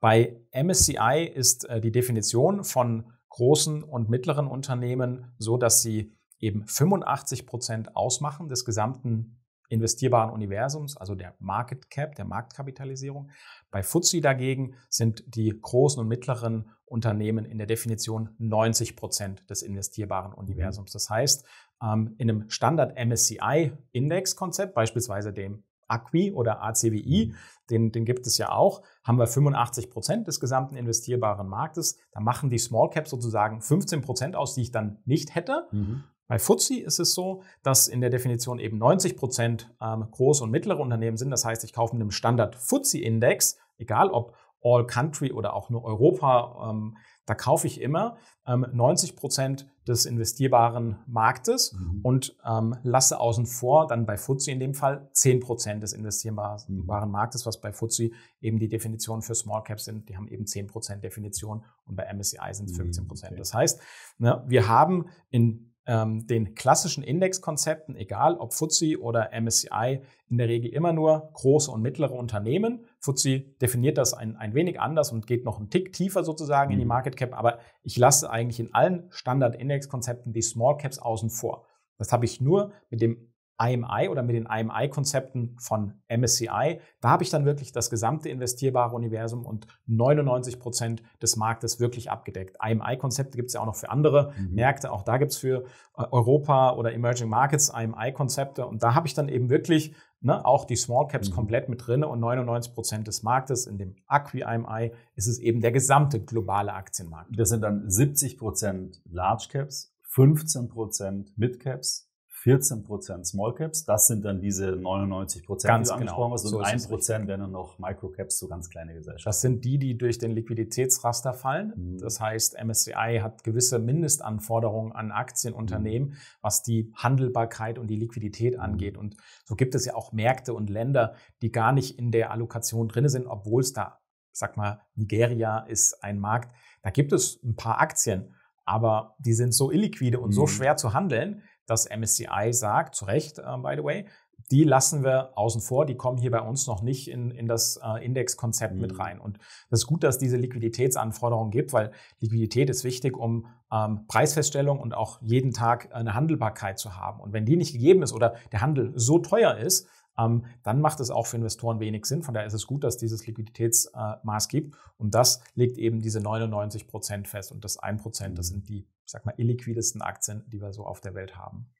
Bei M S C I ist äh, die Definition von großen und mittleren Unternehmen so, dass sie eben fünfundachtzig Prozent ausmachen des gesamten investierbaren Universums, also der Market Cap, der Marktkapitalisierung. Bei F T S E dagegen sind die großen und mittleren Unternehmen in der Definition neunzig Prozent des investierbaren Universums. Das heißt, in einem Standard-M S C I-Index-Konzept, beispielsweise dem A C W I oder A C W I, den, den gibt es ja auch, haben wir fünfundachtzig Prozent des gesamten investierbaren Marktes. Da machen die Small Caps sozusagen fünfzehn Prozent aus, die ich dann nicht hätte. Mhm. Bei F T S E ist es so, dass in der Definition eben neunzig Prozent ähm, große und mittlere Unternehmen sind. Das heißt, ich kaufe mit einem Standard F T S E Index, egal ob All Country oder auch nur Europa, ähm, Da kaufe ich immer ähm, neunzig Prozent des investierbaren Marktes mhm. und ähm, lasse außen vor, dann bei F T S E in dem Fall, zehn Prozent des investierbaren mhm. Marktes, was bei F T S E eben die Definition für Small Caps sind. Die haben eben zehn Prozent Definition und bei M S C I sind es fünfzehn Prozent. Okay. Das heißt, ne, wir haben in Ähm, den klassischen Indexkonzepten, egal ob F T S E oder M S C I, in der Regel immer nur große und mittlere Unternehmen. F T S E definiert das ein, ein wenig anders und geht noch einen Tick tiefer sozusagen mhm. in die Market Cap, aber ich lasse eigentlich in allen Standard-Indexkonzepten die Small Caps außen vor. Das habe ich nur mit dem I M I oder mit den I M I-Konzepten von M S C I. Da habe ich dann wirklich das gesamte investierbare Universum und neunundneunzig Prozent des Marktes wirklich abgedeckt. I M I-Konzepte gibt es ja auch noch für andere mhm. Märkte. Auch da gibt es für Europa oder Emerging Markets I M I-Konzepte. Und da habe ich dann eben wirklich ne, auch die Small Caps mhm. komplett mit drin und neunundneunzig Prozent des Marktes. In dem A C W I I M I ist es eben der gesamte globale Aktienmarkt. Das sind dann siebzig Prozent Large Caps, fünfzehn Prozent Mid Caps, vierzehn Prozent Small Caps, das sind dann diese neunundneunzig Prozent, ganz die du genau. angesprochen hast, und ein Prozent wären dann noch Micro Caps, so ganz kleine Gesellschaften. Das sind die, die durch den Liquiditätsraster fallen. Mhm. Das heißt, M S C I hat gewisse Mindestanforderungen an Aktienunternehmen, mhm. was die Handelbarkeit und die Liquidität mhm. angeht. Und so gibt es ja auch Märkte und Länder, die gar nicht in der Allokation drin sind, obwohl es da, sag mal, Nigeria ist ein Markt, da gibt es ein paar Aktien, aber die sind so illiquide und mhm. so schwer zu handeln, dass M S C I sagt, zu Recht, uh, by the way, die lassen wir außen vor, die kommen hier bei uns noch nicht in, in das uh, Indexkonzept mhm. mit rein. Und das ist gut, dass es diese Liquiditätsanforderungen gibt, weil Liquidität ist wichtig, um ähm, Preisfeststellung und auch jeden Tag eine Handelbarkeit zu haben. Und wenn die nicht gegeben ist oder der Handel so teuer ist, ähm, dann macht es auch für Investoren wenig Sinn. Von daher ist es gut, dass es dieses Liquiditätsmaß äh, gibt. Und das legt eben diese neunundneunzig Prozent fest. Und das ein Prozent, mhm. das sind die, ich sag mal, illiquidesten Aktien, die wir so auf der Welt haben.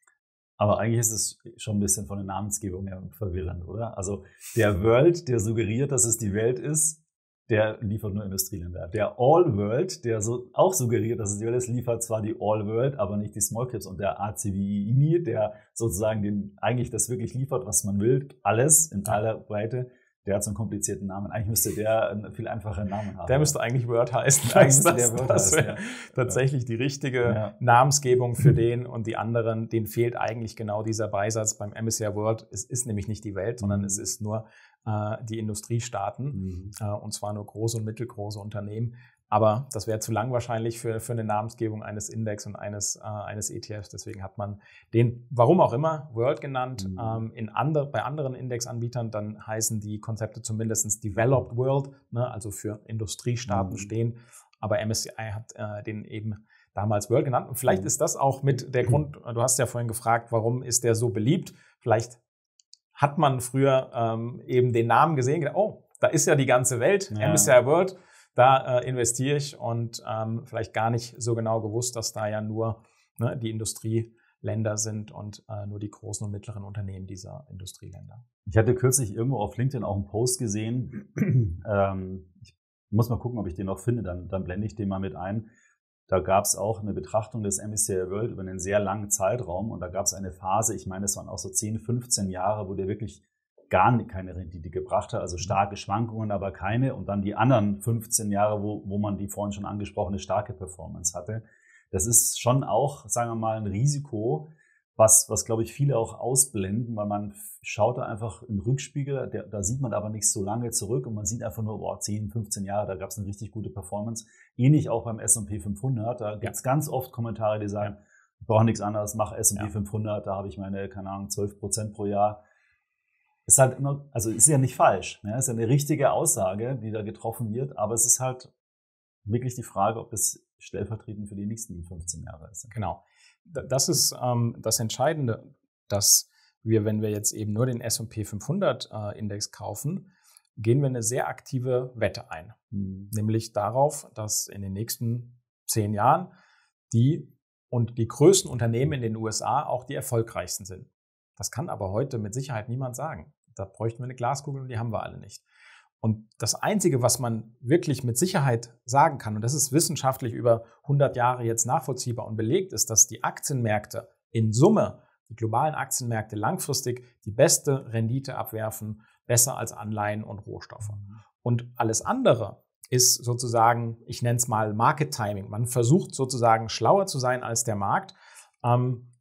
Aber eigentlich ist es schon ein bisschen von der Namensgebung her verwirrend, oder? Also der World, der suggeriert, dass es die Welt ist, der liefert nur Industrieländer. Der All World, der so auch suggeriert, dass es die Welt ist, liefert zwar die All World, aber nicht die Small Caps. Und der A C W I I M I, der sozusagen den, eigentlich das wirklich liefert, was man will, alles in aller Breite, der hat so einen komplizierten Namen. Eigentlich müsste der einen viel einfacheren Namen haben. Der müsste eigentlich Word heißen. Das, der Word das wäre heißen, ja. tatsächlich die richtige ja. Namensgebung für den und die anderen. Denen fehlt eigentlich genau dieser Beisatz beim M S C I World. Es ist nämlich nicht die Welt, sondern es ist nur äh, die Industriestaaten. Mhm. Äh, und zwar nur große und mittelgroße Unternehmen. Aber das wäre zu lang wahrscheinlich für, für eine Namensgebung eines Index und eines, äh, eines E T Fs. Deswegen hat man den, warum auch immer, World genannt. Mhm. Ähm, in andere, bei anderen Indexanbietern dann heißen die Konzepte zumindest Developed World, ne, also für Industriestaaten mhm. stehen. Aber M S C I hat äh, den eben damals World genannt. Und vielleicht mhm. ist das auch mit der Grund, du hast ja vorhin gefragt, warum ist der so beliebt? Vielleicht hat man früher ähm, eben den Namen gesehen, gedacht, oh, da ist ja die ganze Welt, ja. M S C I World. Da äh, investiere ich und ähm, vielleicht gar nicht so genau gewusst, dass da ja nur ne, die Industrieländer sind und äh, nur die großen und mittleren Unternehmen dieser Industrieländer. Ich hatte kürzlich irgendwo auf LinkedIn auch einen Post gesehen. ähm, ich muss mal gucken, ob ich den noch finde, dann, dann blende ich den mal mit ein. Da gab es auch eine Betrachtung des M S C I World über einen sehr langen Zeitraum und da gab es eine Phase, ich meine, es waren auch so zehn, fünfzehn Jahre, wo der wirklich gar keine Rendite gebracht hat, also starke Schwankungen, aber keine. Und dann die anderen fünfzehn Jahre, wo, wo man die vorhin schon angesprochene starke Performance hatte. Das ist schon auch, sagen wir mal, ein Risiko, was, was glaube ich, viele auch ausblenden, weil man schaut da einfach im Rückspiegel, der, da sieht man aber nicht so lange zurück und man sieht einfach nur, boah, zehn, fünfzehn Jahre, da gab es eine richtig gute Performance. Ähnlich auch beim S und P fünfhundert, da gibt es ganz oft Kommentare, die sagen, ich brauche nichts anderes, mach S und P fünfhundert, da habe ich meine, keine Ahnung, zwölf Prozent pro Jahr. Ist halt immer, also ist ja nicht falsch, ne? Ist ja eine richtige Aussage, die da getroffen wird, aber es ist halt wirklich die Frage, ob das stellvertretend für die nächsten fünfzehn Jahre ist. Genau. Das ist ähm, das Entscheidende, dass wir, wenn wir jetzt eben nur den S und P fünfhundert äh, Index kaufen, gehen wir eine sehr aktive Wette ein. Mhm. Nämlich darauf, dass in den nächsten zehn Jahren die und die größten Unternehmen in den U S A auch die erfolgreichsten sind. Das kann aber heute mit Sicherheit niemand sagen. Da bräuchten wir eine Glaskugel und die haben wir alle nicht. Und das Einzige, was man wirklich mit Sicherheit sagen kann, und das ist wissenschaftlich über hundert Jahre jetzt nachvollziehbar und belegt, ist, dass die Aktienmärkte in Summe, die globalen Aktienmärkte langfristig die beste Rendite abwerfen, besser als Anleihen und Rohstoffe. Und alles andere ist sozusagen, ich nenne es mal Market Timing. Man versucht sozusagen schlauer zu sein als der Markt.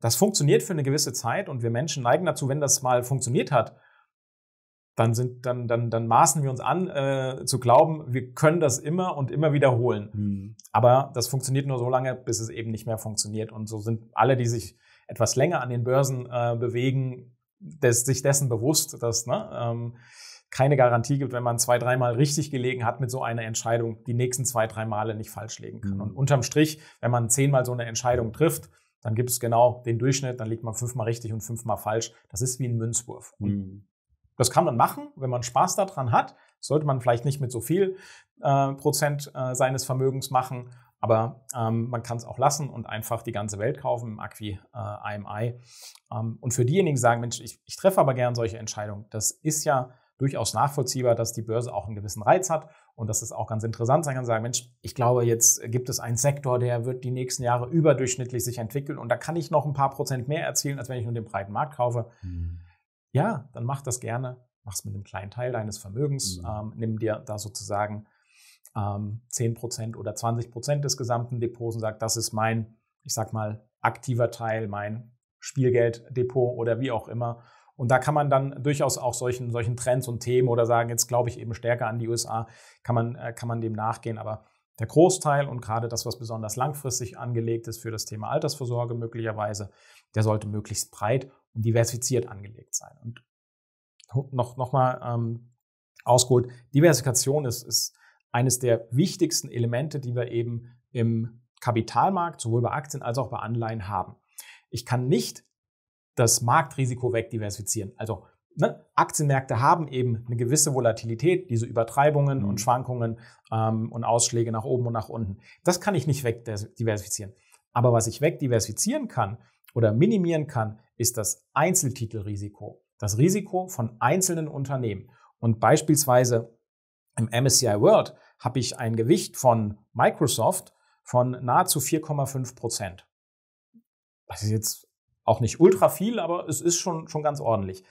Das funktioniert für eine gewisse Zeit und wir Menschen neigen dazu, wenn das mal funktioniert hat, dann, sind, dann, dann, dann maßen wir uns an, äh, zu glauben, wir können das immer und immer wiederholen. Mhm. Aber das funktioniert nur so lange, bis es eben nicht mehr funktioniert. Und so sind alle, die sich etwas länger an den Börsen äh, bewegen, des, sich dessen bewusst, dass ne, ähm, keine Garantie gibt, wenn man zwei, dreimal richtig gelegen hat mit so einer Entscheidung, die nächsten zwei, drei Male nicht falsch legen kann. Mhm. Und unterm Strich, wenn man zehnmal so eine Entscheidung trifft, dann gibt es genau den Durchschnitt, dann liegt man fünfmal richtig und fünfmal falsch. Das ist wie ein Münzwurf. Mhm. Das kann man machen, wenn man Spaß daran hat. Sollte man vielleicht nicht mit so viel äh, Prozent äh, seines Vermögens machen, aber ähm, man kann es auch lassen und einfach die ganze Welt kaufen im Acwi äh, I M I. Ähm, und für diejenigen, die sagen, Mensch, ich, ich treffe aber gern solche Entscheidungen, das ist ja durchaus nachvollziehbar, dass die Börse auch einen gewissen Reiz hat und dass es auch ganz interessant sein kann, sagen, Mensch, ich glaube, jetzt gibt es einen Sektor, der wird die nächsten Jahre überdurchschnittlich sich entwickeln und da kann ich noch ein paar Prozent mehr erzielen, als wenn ich nur den breiten Markt kaufe. Mhm. Ja, dann mach das gerne, mach es mit einem kleinen Teil deines Vermögens, mhm. ähm, nimm dir da sozusagen ähm, zehn Prozent oder zwanzig Prozent des gesamten Depots und sag, das ist mein, ich sag mal, aktiver Teil, mein Spielgelddepot oder wie auch immer. Und da kann man dann durchaus auch solchen, solchen Trends und Themen oder sagen, jetzt glaube ich eben stärker an die U S A, kann man, äh, kann man dem nachgehen, aber der Großteil und gerade das, was besonders langfristig angelegt ist für das Thema Altersvorsorge möglicherweise, der sollte möglichst breit und diversifiziert angelegt sein. Und noch, noch mal ähm, ausgeholt, Diversifikation ist, ist eines der wichtigsten Elemente, die wir eben im Kapitalmarkt, sowohl bei Aktien als auch bei Anleihen haben. Ich kann nicht das Marktrisiko wegdiversifizieren. Also ne, Aktienmärkte haben eben eine gewisse Volatilität, diese Übertreibungen mhm. und Schwankungen ähm, und Ausschläge nach oben und nach unten. Das kann ich nicht wegdiversifizieren. Aber was ich wegdiversifizieren kann oder minimieren kann, ist das Einzeltitelrisiko, das Risiko von einzelnen Unternehmen. Und beispielsweise im M S C I World habe ich ein Gewicht von Microsoft von nahezu vier Komma fünf Prozent. Das ist jetzt auch nicht ultra viel, aber es ist schon, schon ganz ordentlich.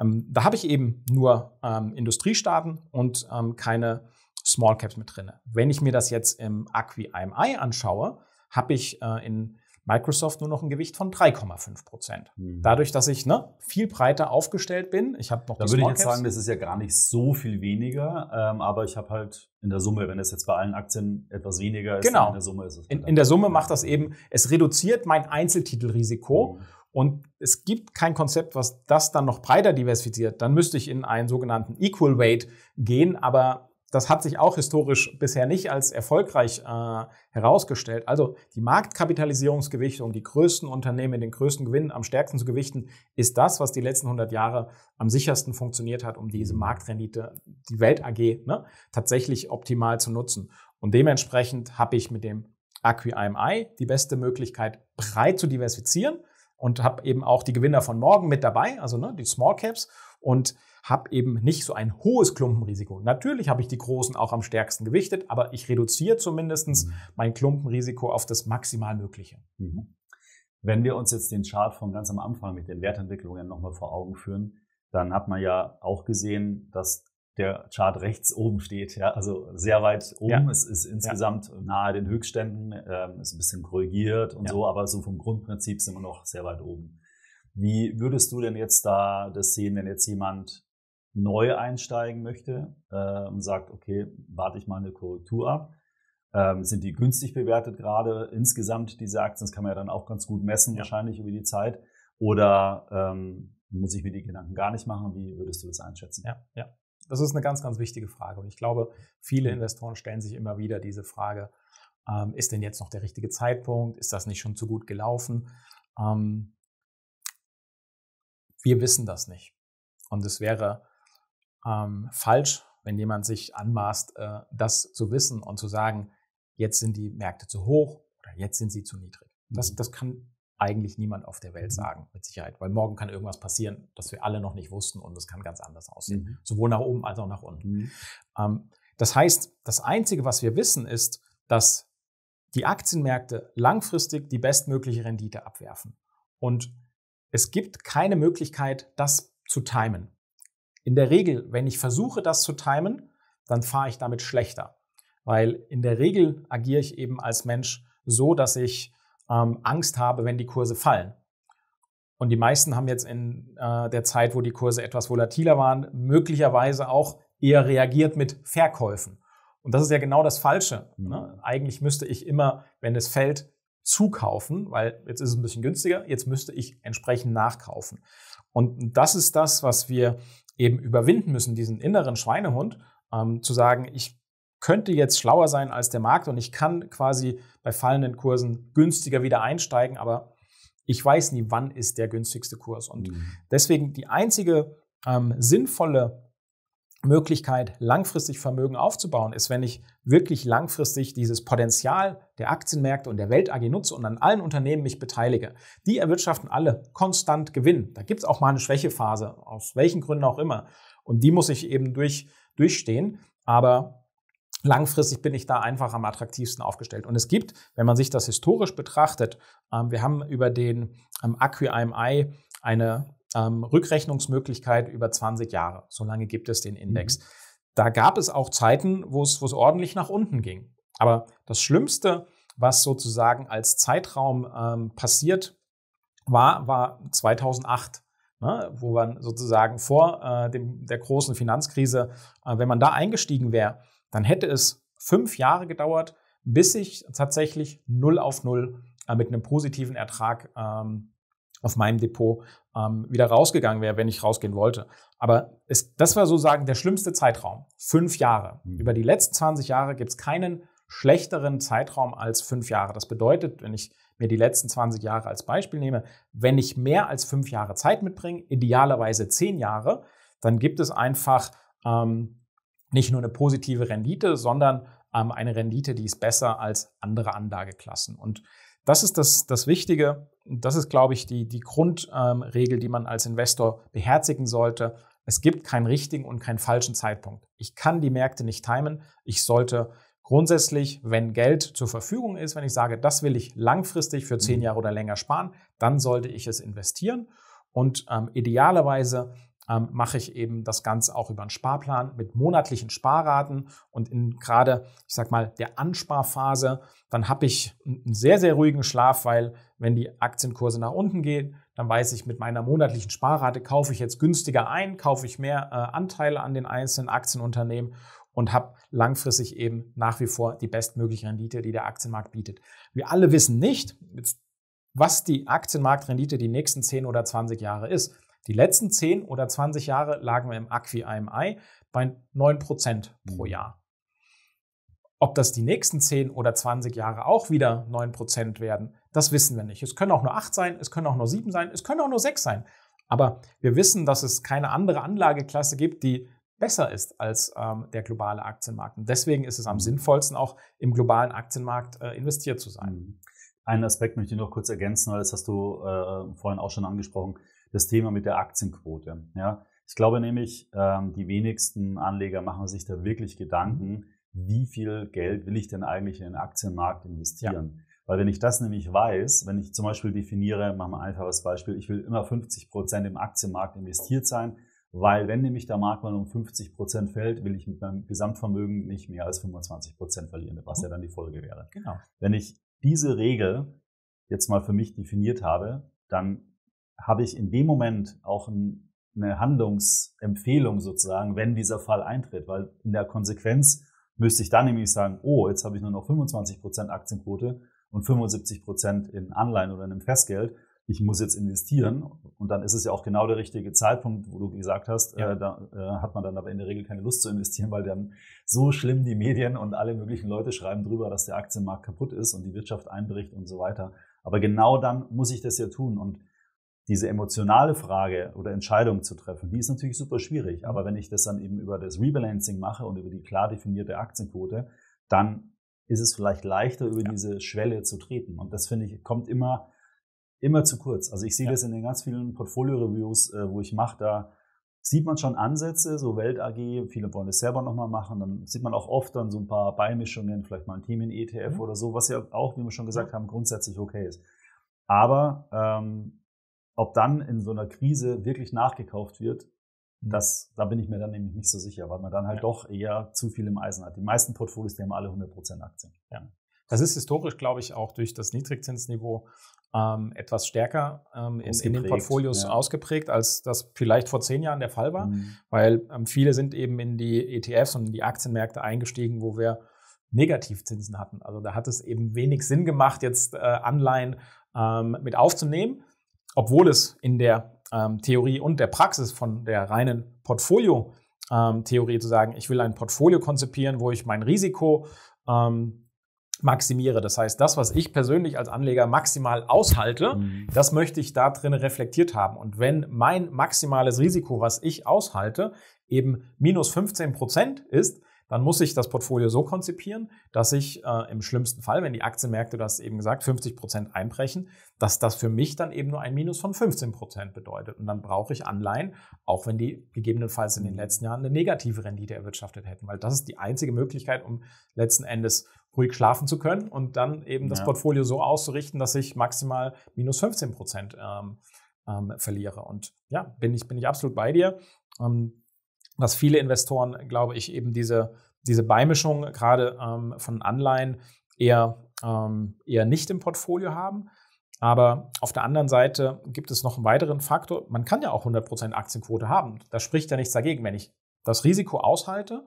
Ähm, da habe ich eben nur ähm, Industriestaaten und ähm, keine Small Caps mit drin. Wenn ich mir das jetzt im Acwi I M I anschaue, habe ich äh, in Microsoft nur noch ein Gewicht von drei Komma fünf Prozent. Mhm. Dadurch, dass ich ne, viel breiter aufgestellt bin, ich habe noch da die Small Caps. Da würde ich jetzt sagen, das ist ja gar nicht so viel weniger, ähm, aber ich habe halt in der Summe, wenn das jetzt bei allen Aktien etwas weniger ist, genau. in der Summe ist es. In, in der Summe macht das eben, es reduziert mein Einzeltitelrisiko mhm. und es gibt kein Konzept, was das dann noch breiter diversifiziert. Dann müsste ich in einen sogenannten Equal Weight gehen, aber das hat sich auch historisch bisher nicht als erfolgreich äh, herausgestellt. Also die Marktkapitalisierungsgewichtung, die größten Unternehmen mit den größten Gewinnen am stärksten zu gewichten, ist das, was die letzten hundert Jahre am sichersten funktioniert hat, um diese Marktrendite, die Welt A G, ne, tatsächlich optimal zu nutzen. Und dementsprechend habe ich mit dem Acwi I M I die beste Möglichkeit, breit zu diversifizieren und habe eben auch die Gewinner von morgen mit dabei, also ne, die Small Caps, und habe eben nicht so ein hohes Klumpenrisiko. Natürlich habe ich die Großen auch am stärksten gewichtet, aber ich reduziere zumindest mhm. mein Klumpenrisiko auf das maximal Mögliche. Mhm. Wenn wir uns jetzt den Chart von ganz am Anfang mit den Wertentwicklungen nochmal vor Augen führen, dann hat man ja auch gesehen, dass der Chart rechts oben steht, ja, also sehr weit oben. Ja. Es ist insgesamt ja. nahe den Höchstständen, ähm, ist ein bisschen korrigiert und ja. so, aber so vom Grundprinzip sind wir noch sehr weit oben. Wie würdest du denn jetzt da das sehen, wenn jetzt jemand neu einsteigen möchte äh, und sagt, okay, warte ich mal eine Korrektur ab? Ähm, sind die günstig bewertet gerade insgesamt, diese Aktien? Das kann man ja dann auch ganz gut messen ja. wahrscheinlich über die Zeit. Oder ähm, muss ich mir die Gedanken gar nicht machen? Wie würdest du das einschätzen? Ja, ja. Das ist eine ganz, ganz wichtige Frage. Und ich glaube, viele Investoren stellen sich immer wieder diese Frage, ähm, ist denn jetzt noch der richtige Zeitpunkt? Ist das nicht schon zu gut gelaufen? Ähm, wir wissen das nicht. Und es wäre ähm, falsch, wenn jemand sich anmaßt, äh, das zu wissen und zu sagen, jetzt sind die Märkte zu hoch oder jetzt sind sie zu niedrig. Das, das kann eigentlich niemand auf der Welt sagen, mit Sicherheit, weil morgen kann irgendwas passieren, das wir alle noch nicht wussten und es kann ganz anders aussehen, mhm. sowohl nach oben als auch nach unten. Mhm. Ähm, das heißt, das Einzige, was wir wissen, ist, dass die Aktienmärkte langfristig die bestmögliche Rendite abwerfen. Und es gibt keine Möglichkeit, das zu timen. In der Regel, wenn ich versuche, das zu timen, dann fahre ich damit schlechter. weil in der Regel agiere ich eben als Mensch so, dass ich ähm, Angst habe, wenn die Kurse fallen. Und die meisten haben jetzt in äh, der Zeit, wo die Kurse etwas volatiler waren, möglicherweise auch eher reagiert mit Verkäufen. Und das ist ja genau das Falsche, ne? Eigentlich müsste ich immer, wenn es fällt, zukaufen, weil jetzt ist es ein bisschen günstiger, jetzt müsste ich entsprechend nachkaufen. Und das ist das, was wir eben überwinden müssen, diesen inneren Schweinehund, ähm, zu sagen, ich könnte jetzt schlauer sein als der Markt und ich kann quasi bei fallenden Kursen günstiger wieder einsteigen, aber ich weiß nie, wann ist der günstigste Kurs. Und mhm. deswegen die einzige ähm, sinnvolle Möglichkeit, langfristig Vermögen aufzubauen, ist, wenn ich wirklich langfristig dieses Potenzial der Aktienmärkte und der Welt A G nutze und an allen Unternehmen mich beteilige. Die erwirtschaften alle konstant Gewinn. Da gibt es auch mal eine Schwächephase, aus welchen Gründen auch immer. Und die muss ich eben durch, durchstehen. Aber langfristig bin ich da einfach am attraktivsten aufgestellt. Und es gibt, wenn man sich das historisch betrachtet, wir haben über den A C W I I M I eine Rückrechnungsmöglichkeit über zwanzig Jahre. So lange gibt es den Index. Mhm. Da gab es auch Zeiten, wo es, wo es ordentlich nach unten ging. Aber das Schlimmste, was sozusagen als Zeitraum ähm, passiert war, war zweitausendacht. Ne, wo man sozusagen vor äh, dem, der großen Finanzkrise, äh, wenn man da eingestiegen wäre, dann hätte es fünf Jahre gedauert, bis ich tatsächlich null auf null äh, mit einem positiven Ertrag ähm, auf meinem Depot ähm, wieder rausgegangen wäre, wenn ich rausgehen wollte. Aber es, das war sozusagen der schlimmste Zeitraum, fünf Jahre. Mhm. Über die letzten zwanzig Jahre gibt es keinen schlechteren Zeitraum als fünf Jahre. Das bedeutet, wenn ich mir die letzten zwanzig Jahre als Beispiel nehme, wenn ich mehr als fünf Jahre Zeit mitbringe, idealerweise zehn Jahre, dann gibt es einfach ähm, nicht nur eine positive Rendite, sondern ähm, eine Rendite, die ist besser als andere Anlageklassen. Und das ist das, das Wichtige. Das ist, glaube ich, die, die Grundregel, ähm, die man als Investor beherzigen sollte. Es gibt keinen richtigen und keinen falschen Zeitpunkt. Ich kann die Märkte nicht timen. Ich sollte grundsätzlich, wenn Geld zur Verfügung ist, wenn ich sage, das will ich langfristig für zehn Jahre oder länger sparen, dann sollte ich es investieren. Und ähm, idealerweise ähm, mache ich eben das Ganze auch über einen Sparplan mit monatlichen Sparraten. Und in gerade, ich sag mal, der Ansparphase, dann habe ich einen sehr, sehr ruhigen Schlaf, weil wenn die Aktienkurse nach unten gehen, dann weiß ich, mit meiner monatlichen Sparrate kaufe ich jetzt günstiger ein, kaufe ich mehr äh, Anteile an den einzelnen Aktienunternehmen und habe langfristig eben nach wie vor die bestmögliche Rendite, die der Aktienmarkt bietet. Wir alle wissen nicht, was die Aktienmarktrendite die nächsten zehn oder zwanzig Jahre ist. Die letzten zehn oder zwanzig Jahre lagen wir im A C W I I M I bei neun Prozent pro Jahr. Ob das die nächsten zehn oder zwanzig Jahre auch wieder neun Prozent werden, das wissen wir nicht. Es können auch nur acht sein, es können auch nur sieben sein, es können auch nur sechs sein. Aber wir wissen, dass es keine andere Anlageklasse gibt, die besser ist als ähm, der globale Aktienmarkt. Und deswegen ist es am sinnvollsten, auch im globalen Aktienmarkt äh, investiert zu sein. Einen Aspekt möchte ich noch kurz ergänzen, weil das hast du äh, vorhin auch schon angesprochen, das Thema mit der Aktienquote. Ja? Ich glaube nämlich, ähm, die wenigsten Anleger machen sich da wirklich Gedanken, wie viel Geld will ich denn eigentlich in den Aktienmarkt investieren? Ja. Weil wenn ich das nämlich weiß, wenn ich zum Beispiel definiere, machen wir ein einfaches Beispiel, ich will immer fünfzig Prozent im Aktienmarkt investiert sein, weil wenn nämlich der Markt mal um fünfzig Prozent fällt, will ich mit meinem Gesamtvermögen nicht mehr als fünfundzwanzig Prozent verlieren, was ja dann die Folge wäre. Genau. Wenn ich diese Regel jetzt mal für mich definiert habe, dann habe ich in dem Moment auch eine Handlungsempfehlung sozusagen, wenn dieser Fall eintritt, weil in der Konsequenz müsste ich dann nämlich sagen, oh, jetzt habe ich nur noch fünfundzwanzig Prozent Aktienquote und fünfundsiebzig Prozent in Anleihen oder in einem Festgeld. Ich muss jetzt investieren. Und dann ist es ja auch genau der richtige Zeitpunkt, wo du gesagt hast, ja. äh, da äh, hat man dann aber in der Regel keine Lust zu investieren, weil dann so schlimm die Medien und alle möglichen Leute schreiben drüber, dass der Aktienmarkt kaputt ist und die Wirtschaft einbricht und so weiter. Aber genau dann muss ich das ja tun. Und diese emotionale Frage oder Entscheidung zu treffen, die ist natürlich super schwierig. Aber wenn ich das dann eben über das Rebalancing mache und über die klar definierte Aktienquote, dann ist es vielleicht leichter, über ja. diese Schwelle zu treten. Und das, finde ich, kommt immer... Immer zu kurz. Also ich sehe ja. das in den ganz vielen Portfolio-Reviews, wo ich mache, da sieht man schon Ansätze, so Welt A G, viele wollen das selber nochmal machen, dann sieht man auch oft dann so ein paar Beimischungen, vielleicht mal ein Themen-E T F mhm. oder so, was ja auch, wie wir schon gesagt haben, grundsätzlich okay ist. Aber ähm, ob dann in so einer Krise wirklich nachgekauft wird, Das, da bin ich mir dann nämlich nicht so sicher, weil man dann halt ja. doch eher zu viel im Eisen hat. Die meisten Portfolios, die haben alle hundert Prozent Aktien. Ja. Das ist historisch, glaube ich, auch durch das Niedrigzinsniveau ähm, etwas stärker ähm, in, in den Portfolios ja. ausgeprägt, als das vielleicht vor zehn Jahren der Fall war, mhm. weil ähm, viele sind eben in die E T Fs und in die Aktienmärkte eingestiegen, wo wir Negativzinsen hatten. Also da hat es eben wenig Sinn gemacht, jetzt äh, Anleihen ähm, mit aufzunehmen, obwohl es in der Theorie und der Praxis von der reinen Portfolio-Theorie zu sagen, ich will ein Portfolio konzipieren, wo ich mein Risiko ähm, maximiere. Das heißt, das, was ich persönlich als Anleger maximal aushalte, mhm. das möchte ich da drin reflektiert haben. Und wenn mein maximales Risiko, was ich aushalte, eben minus fünfzehn Prozent ist, dann muss ich das Portfolio so konzipieren, dass ich äh, im schlimmsten Fall, wenn die Aktienmärkte, du hast eben gesagt, fünfzig Prozent einbrechen, dass das für mich dann eben nur ein Minus von fünfzehn Prozent bedeutet. Und dann brauche ich Anleihen, auch wenn die gegebenenfalls in den letzten Jahren eine negative Rendite erwirtschaftet hätten, weil das ist die einzige Möglichkeit, um letzten Endes ruhig schlafen zu können und dann eben ja. das Portfolio so auszurichten, dass ich maximal minus fünfzehn Prozent ähm, ähm, verliere. Und ja, bin ich, bin ich absolut bei dir. Ähm, dass viele Investoren, glaube ich, eben diese, diese Beimischung gerade ähm, von Anleihen eher, ähm, eher nicht im Portfolio haben. Aber auf der anderen Seite gibt es noch einen weiteren Faktor. Man kann ja auch hundert Prozent Aktienquote haben. Da spricht ja nichts dagegen, wenn ich das Risiko aushalte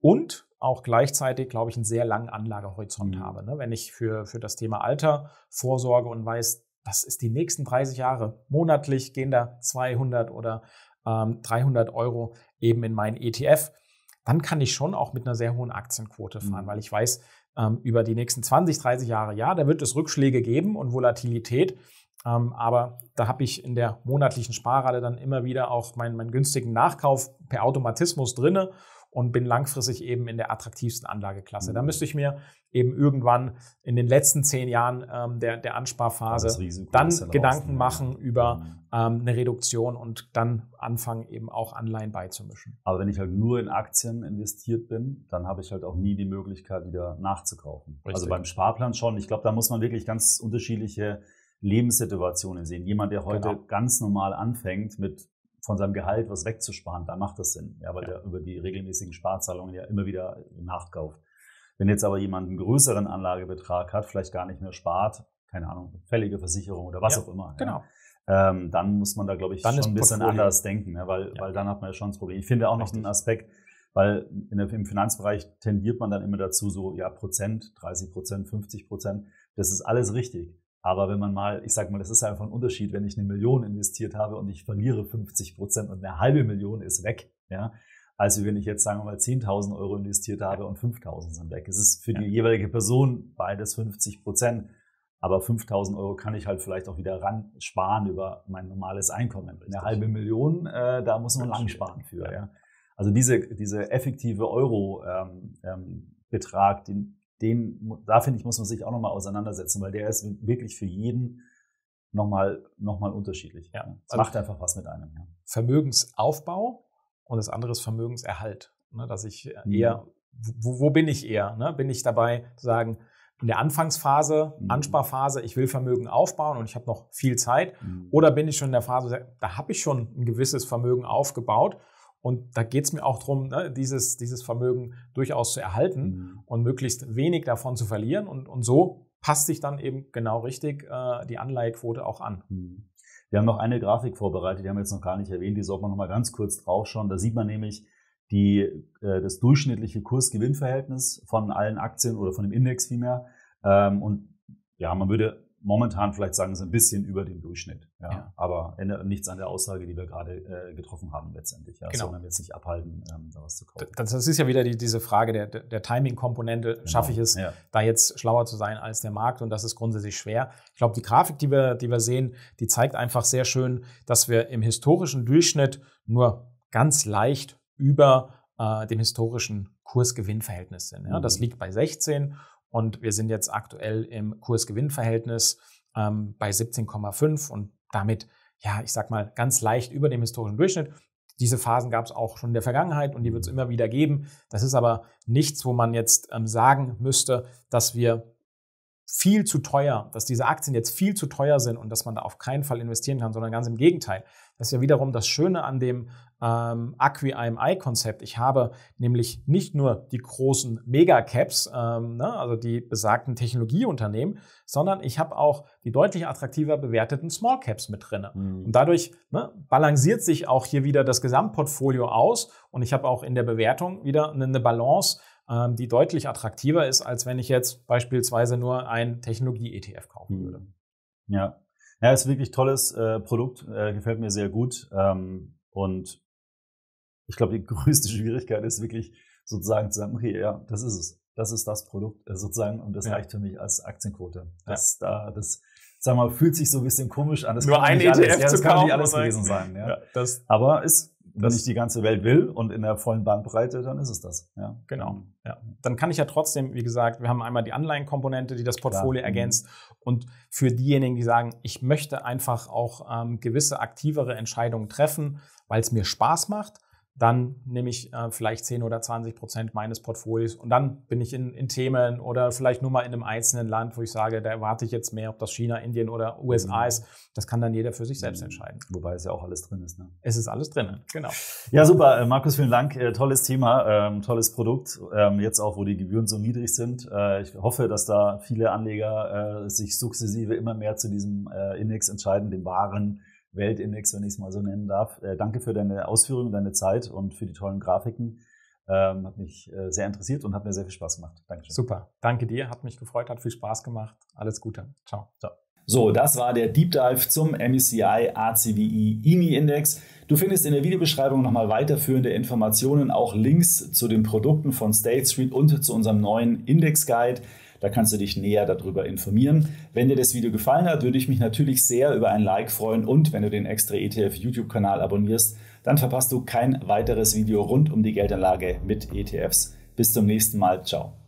und auch gleichzeitig, glaube ich, einen sehr langen Anlagehorizont mhm. habe. Ne? Wenn ich für, für das Thema Alter vorsorge und weiß, das ist die nächsten dreißig Jahre. Monatlich gehen da zweihundert oder dreihundert Euro eben in meinen E T F, dann kann ich schon auch mit einer sehr hohen Aktienquote fahren, mhm. weil ich weiß, ähm, über die nächsten zwanzig, dreißig Jahre, ja, da wird es Rückschläge geben und Volatilität, ähm, aber da habe ich in der monatlichen Sparrate dann immer wieder auch meinen, meinen günstigen Nachkauf per Automatismus drinne und bin langfristig eben in der attraktivsten Anlageklasse. Mhm. Da müsste ich mir eben irgendwann in den letzten zehn Jahren ähm, der, der Ansparphase dann Gedanken machen über mhm. ähm, eine Reduktion und dann anfangen, eben auch Anleihen beizumischen. Aber wenn ich halt nur in Aktien investiert bin, dann habe ich halt auch nie die Möglichkeit, wieder nachzukaufen. Richtig. Also beim Sparplan schon. Ich glaube, da muss man wirklich ganz unterschiedliche Lebenssituationen sehen. Jemand, der heute genau. ganz normal anfängt mit von seinem Gehalt was wegzusparen, da macht das Sinn, ja, weil ja. der über die regelmäßigen Sparzahlungen ja immer wieder nachkauft. Wenn jetzt aber jemand einen größeren Anlagebetrag hat, vielleicht gar nicht mehr spart, keine Ahnung, fällige Versicherung oder was ja, auch immer, genau. ja, ähm, dann muss man da, glaube ich, dann schon ein bisschen Portfolio. anders denken, ja, weil, ja. weil dann hat man ja schon das Problem. Ich finde auch noch Richtig. einen Aspekt, weil in der, im Finanzbereich tendiert man dann immer dazu, so ja Prozent, dreißig Prozent, fünfzig Prozent, das ist alles richtig. Aber wenn man mal, ich sag mal, das ist einfach ein Unterschied, wenn ich eine Million investiert habe und ich verliere fünfzig Prozent und eine halbe Million ist weg, ja, als wenn ich jetzt, sagen wir mal, zehntausend Euro investiert habe und fünftausend sind weg. Es ist für die ja. jeweilige Person beides fünfzig Prozent, aber fünftausend Euro kann ich halt vielleicht auch wieder ran sparen über mein normales Einkommen. Richtig. Eine halbe Million, äh, da muss man lang sparen für, ja. ja. Also diese, diese effektive Euro-Betrag, ähm, ähm, den Den, da finde ich, muss man sich auch nochmal auseinandersetzen, weil der ist wirklich für jeden nochmal nochmal unterschiedlich. Ja, es also macht einfach was mit einem. Ja. Vermögensaufbau und das andere ist Vermögenserhalt. Ne, dass ich eher, wo, wo bin ich eher? Ne? Bin ich dabei zu sagen, in der Anfangsphase, mhm. Ansparphase, ich will Vermögen aufbauen und ich habe noch viel Zeit? Mhm. Oder bin ich schon in der Phase, da habe ich schon ein gewisses Vermögen aufgebaut? Und da geht es mir auch darum, ne, dieses, dieses Vermögen durchaus zu erhalten mhm. und möglichst wenig davon zu verlieren. Und, und so passt sich dann eben genau richtig äh, die Anleihequote auch an. Mhm. Wir haben noch eine Grafik vorbereitet, die haben wir jetzt noch gar nicht erwähnt. Die sollten wir noch mal ganz kurz draufschauen. Da sieht man nämlich die, äh, das durchschnittliche Kurs-Gewinn-Verhältnis von allen Aktien oder von dem Index vielmehr. Ähm, und ja, man würde momentan vielleicht sagen, es ist ein bisschen über dem Durchschnitt. Ja, ja. Aber nichts an der Aussage, die wir gerade äh, getroffen haben letztendlich. Ja, genau. Sondern wir jetzt nicht abhalten, ähm, da was zu kaufen. Das, das ist ja wieder die, diese Frage der, der Timing-Komponente. Genau. Schaffe ich es, ja. da jetzt schlauer zu sein als der Markt? Und das ist grundsätzlich schwer. Ich glaube, die Grafik, die wir, die wir sehen, die zeigt einfach sehr schön, dass wir im historischen Durchschnitt nur ganz leicht über äh, dem historischen Kurs-Gewinn-Verhältnis sind. Ja? Mhm. Das liegt bei sechzehn. Und wir sind jetzt aktuell im Kurs-Gewinn-Verhältnis ähm, bei siebzehn Komma fünf und damit, ja, ich sag mal, ganz leicht über dem historischen Durchschnitt. Diese Phasen gab es auch schon in der Vergangenheit und die wird es immer wieder geben. Das ist aber nichts, wo man jetzt ähm, sagen müsste, dass wir viel zu teuer, dass diese Aktien jetzt viel zu teuer sind und dass man da auf keinen Fall investieren kann, sondern ganz im Gegenteil. Das ist ja wiederum das Schöne an dem ähm, A C W I I M I-Konzept. Ich habe nämlich nicht nur die großen Megacaps, ähm, ne, also die besagten Technologieunternehmen, sondern ich habe auch die deutlich attraktiver bewerteten Smallcaps mit drin. Mhm. Und dadurch ne, balanciert sich auch hier wieder das Gesamtportfolio aus und ich habe auch in der Bewertung wieder eine, eine Balance, die deutlich attraktiver ist, als wenn ich jetzt beispielsweise nur ein Technologie-E T F kaufen würde. Ja, ja, ist wirklich tolles äh, Produkt, äh, gefällt mir sehr gut. Ähm, und ich glaube, die größte Schwierigkeit ist wirklich sozusagen zu sagen, okay, ja, das ist es. Das ist das Produkt äh, sozusagen und das ja. reicht für mich als Aktienquote. Das, ja. da, das sag mal, fühlt sich so ein bisschen komisch an. Das nur ein E T F alles, ja, zu kaufen. Das kann nicht alles gewesen sein. Ja. Ja, das Aber ist... Wenn ich die ganze Welt will und in der vollen Bandbreite, dann ist es das. Ja. Genau. Ja. Dann kann ich ja trotzdem, wie gesagt, wir haben einmal die Anleihenkomponente, die das Portfolio Klar. ergänzt. Und für diejenigen, die sagen, ich möchte einfach auch ähm, gewisse aktivere Entscheidungen treffen, weil es mir Spaß macht, dann nehme ich äh, vielleicht zehn oder zwanzig Prozent meines Portfolios und dann bin ich in, in Themen oder vielleicht nur mal in einem einzelnen Land, wo ich sage, da erwarte ich jetzt mehr, ob das China, Indien oder U S A mhm. ist. Das kann dann jeder für sich selbst entscheiden. Wobei es ja auch alles drin ist. Ne? Es ist alles drin, genau. Ja, super. Äh, Markus, vielen Dank. Äh, tolles Thema, ähm, tolles Produkt. Ähm, jetzt auch, wo die Gebühren so niedrig sind. Äh, ich hoffe, dass da viele Anleger äh, sich sukzessive immer mehr zu diesem äh, Index entscheiden, dem wahren Weltindex, wenn ich es mal so nennen darf. Äh, danke für deine Ausführungen, deine Zeit und für die tollen Grafiken. Ähm, hat mich äh, sehr interessiert und hat mir sehr viel Spaß gemacht. Dankeschön. Super, danke dir, hat mich gefreut, hat viel Spaß gemacht. Alles Gute. Ciao. Ciao. So, das war der Deep Dive zum M S C I A C W I I M I Index. Du findest in der Videobeschreibung nochmal weiterführende Informationen, auch Links zu den Produkten von State Street und zu unserem neuen Index-Guide. Da kannst du dich näher darüber informieren. Wenn dir das Video gefallen hat, würde ich mich natürlich sehr über ein Like freuen und wenn du den Extra E T F YouTube-Kanal abonnierst, dann verpasst du kein weiteres Video rund um die Geldanlage mit E T Fs. Bis zum nächsten Mal. Ciao.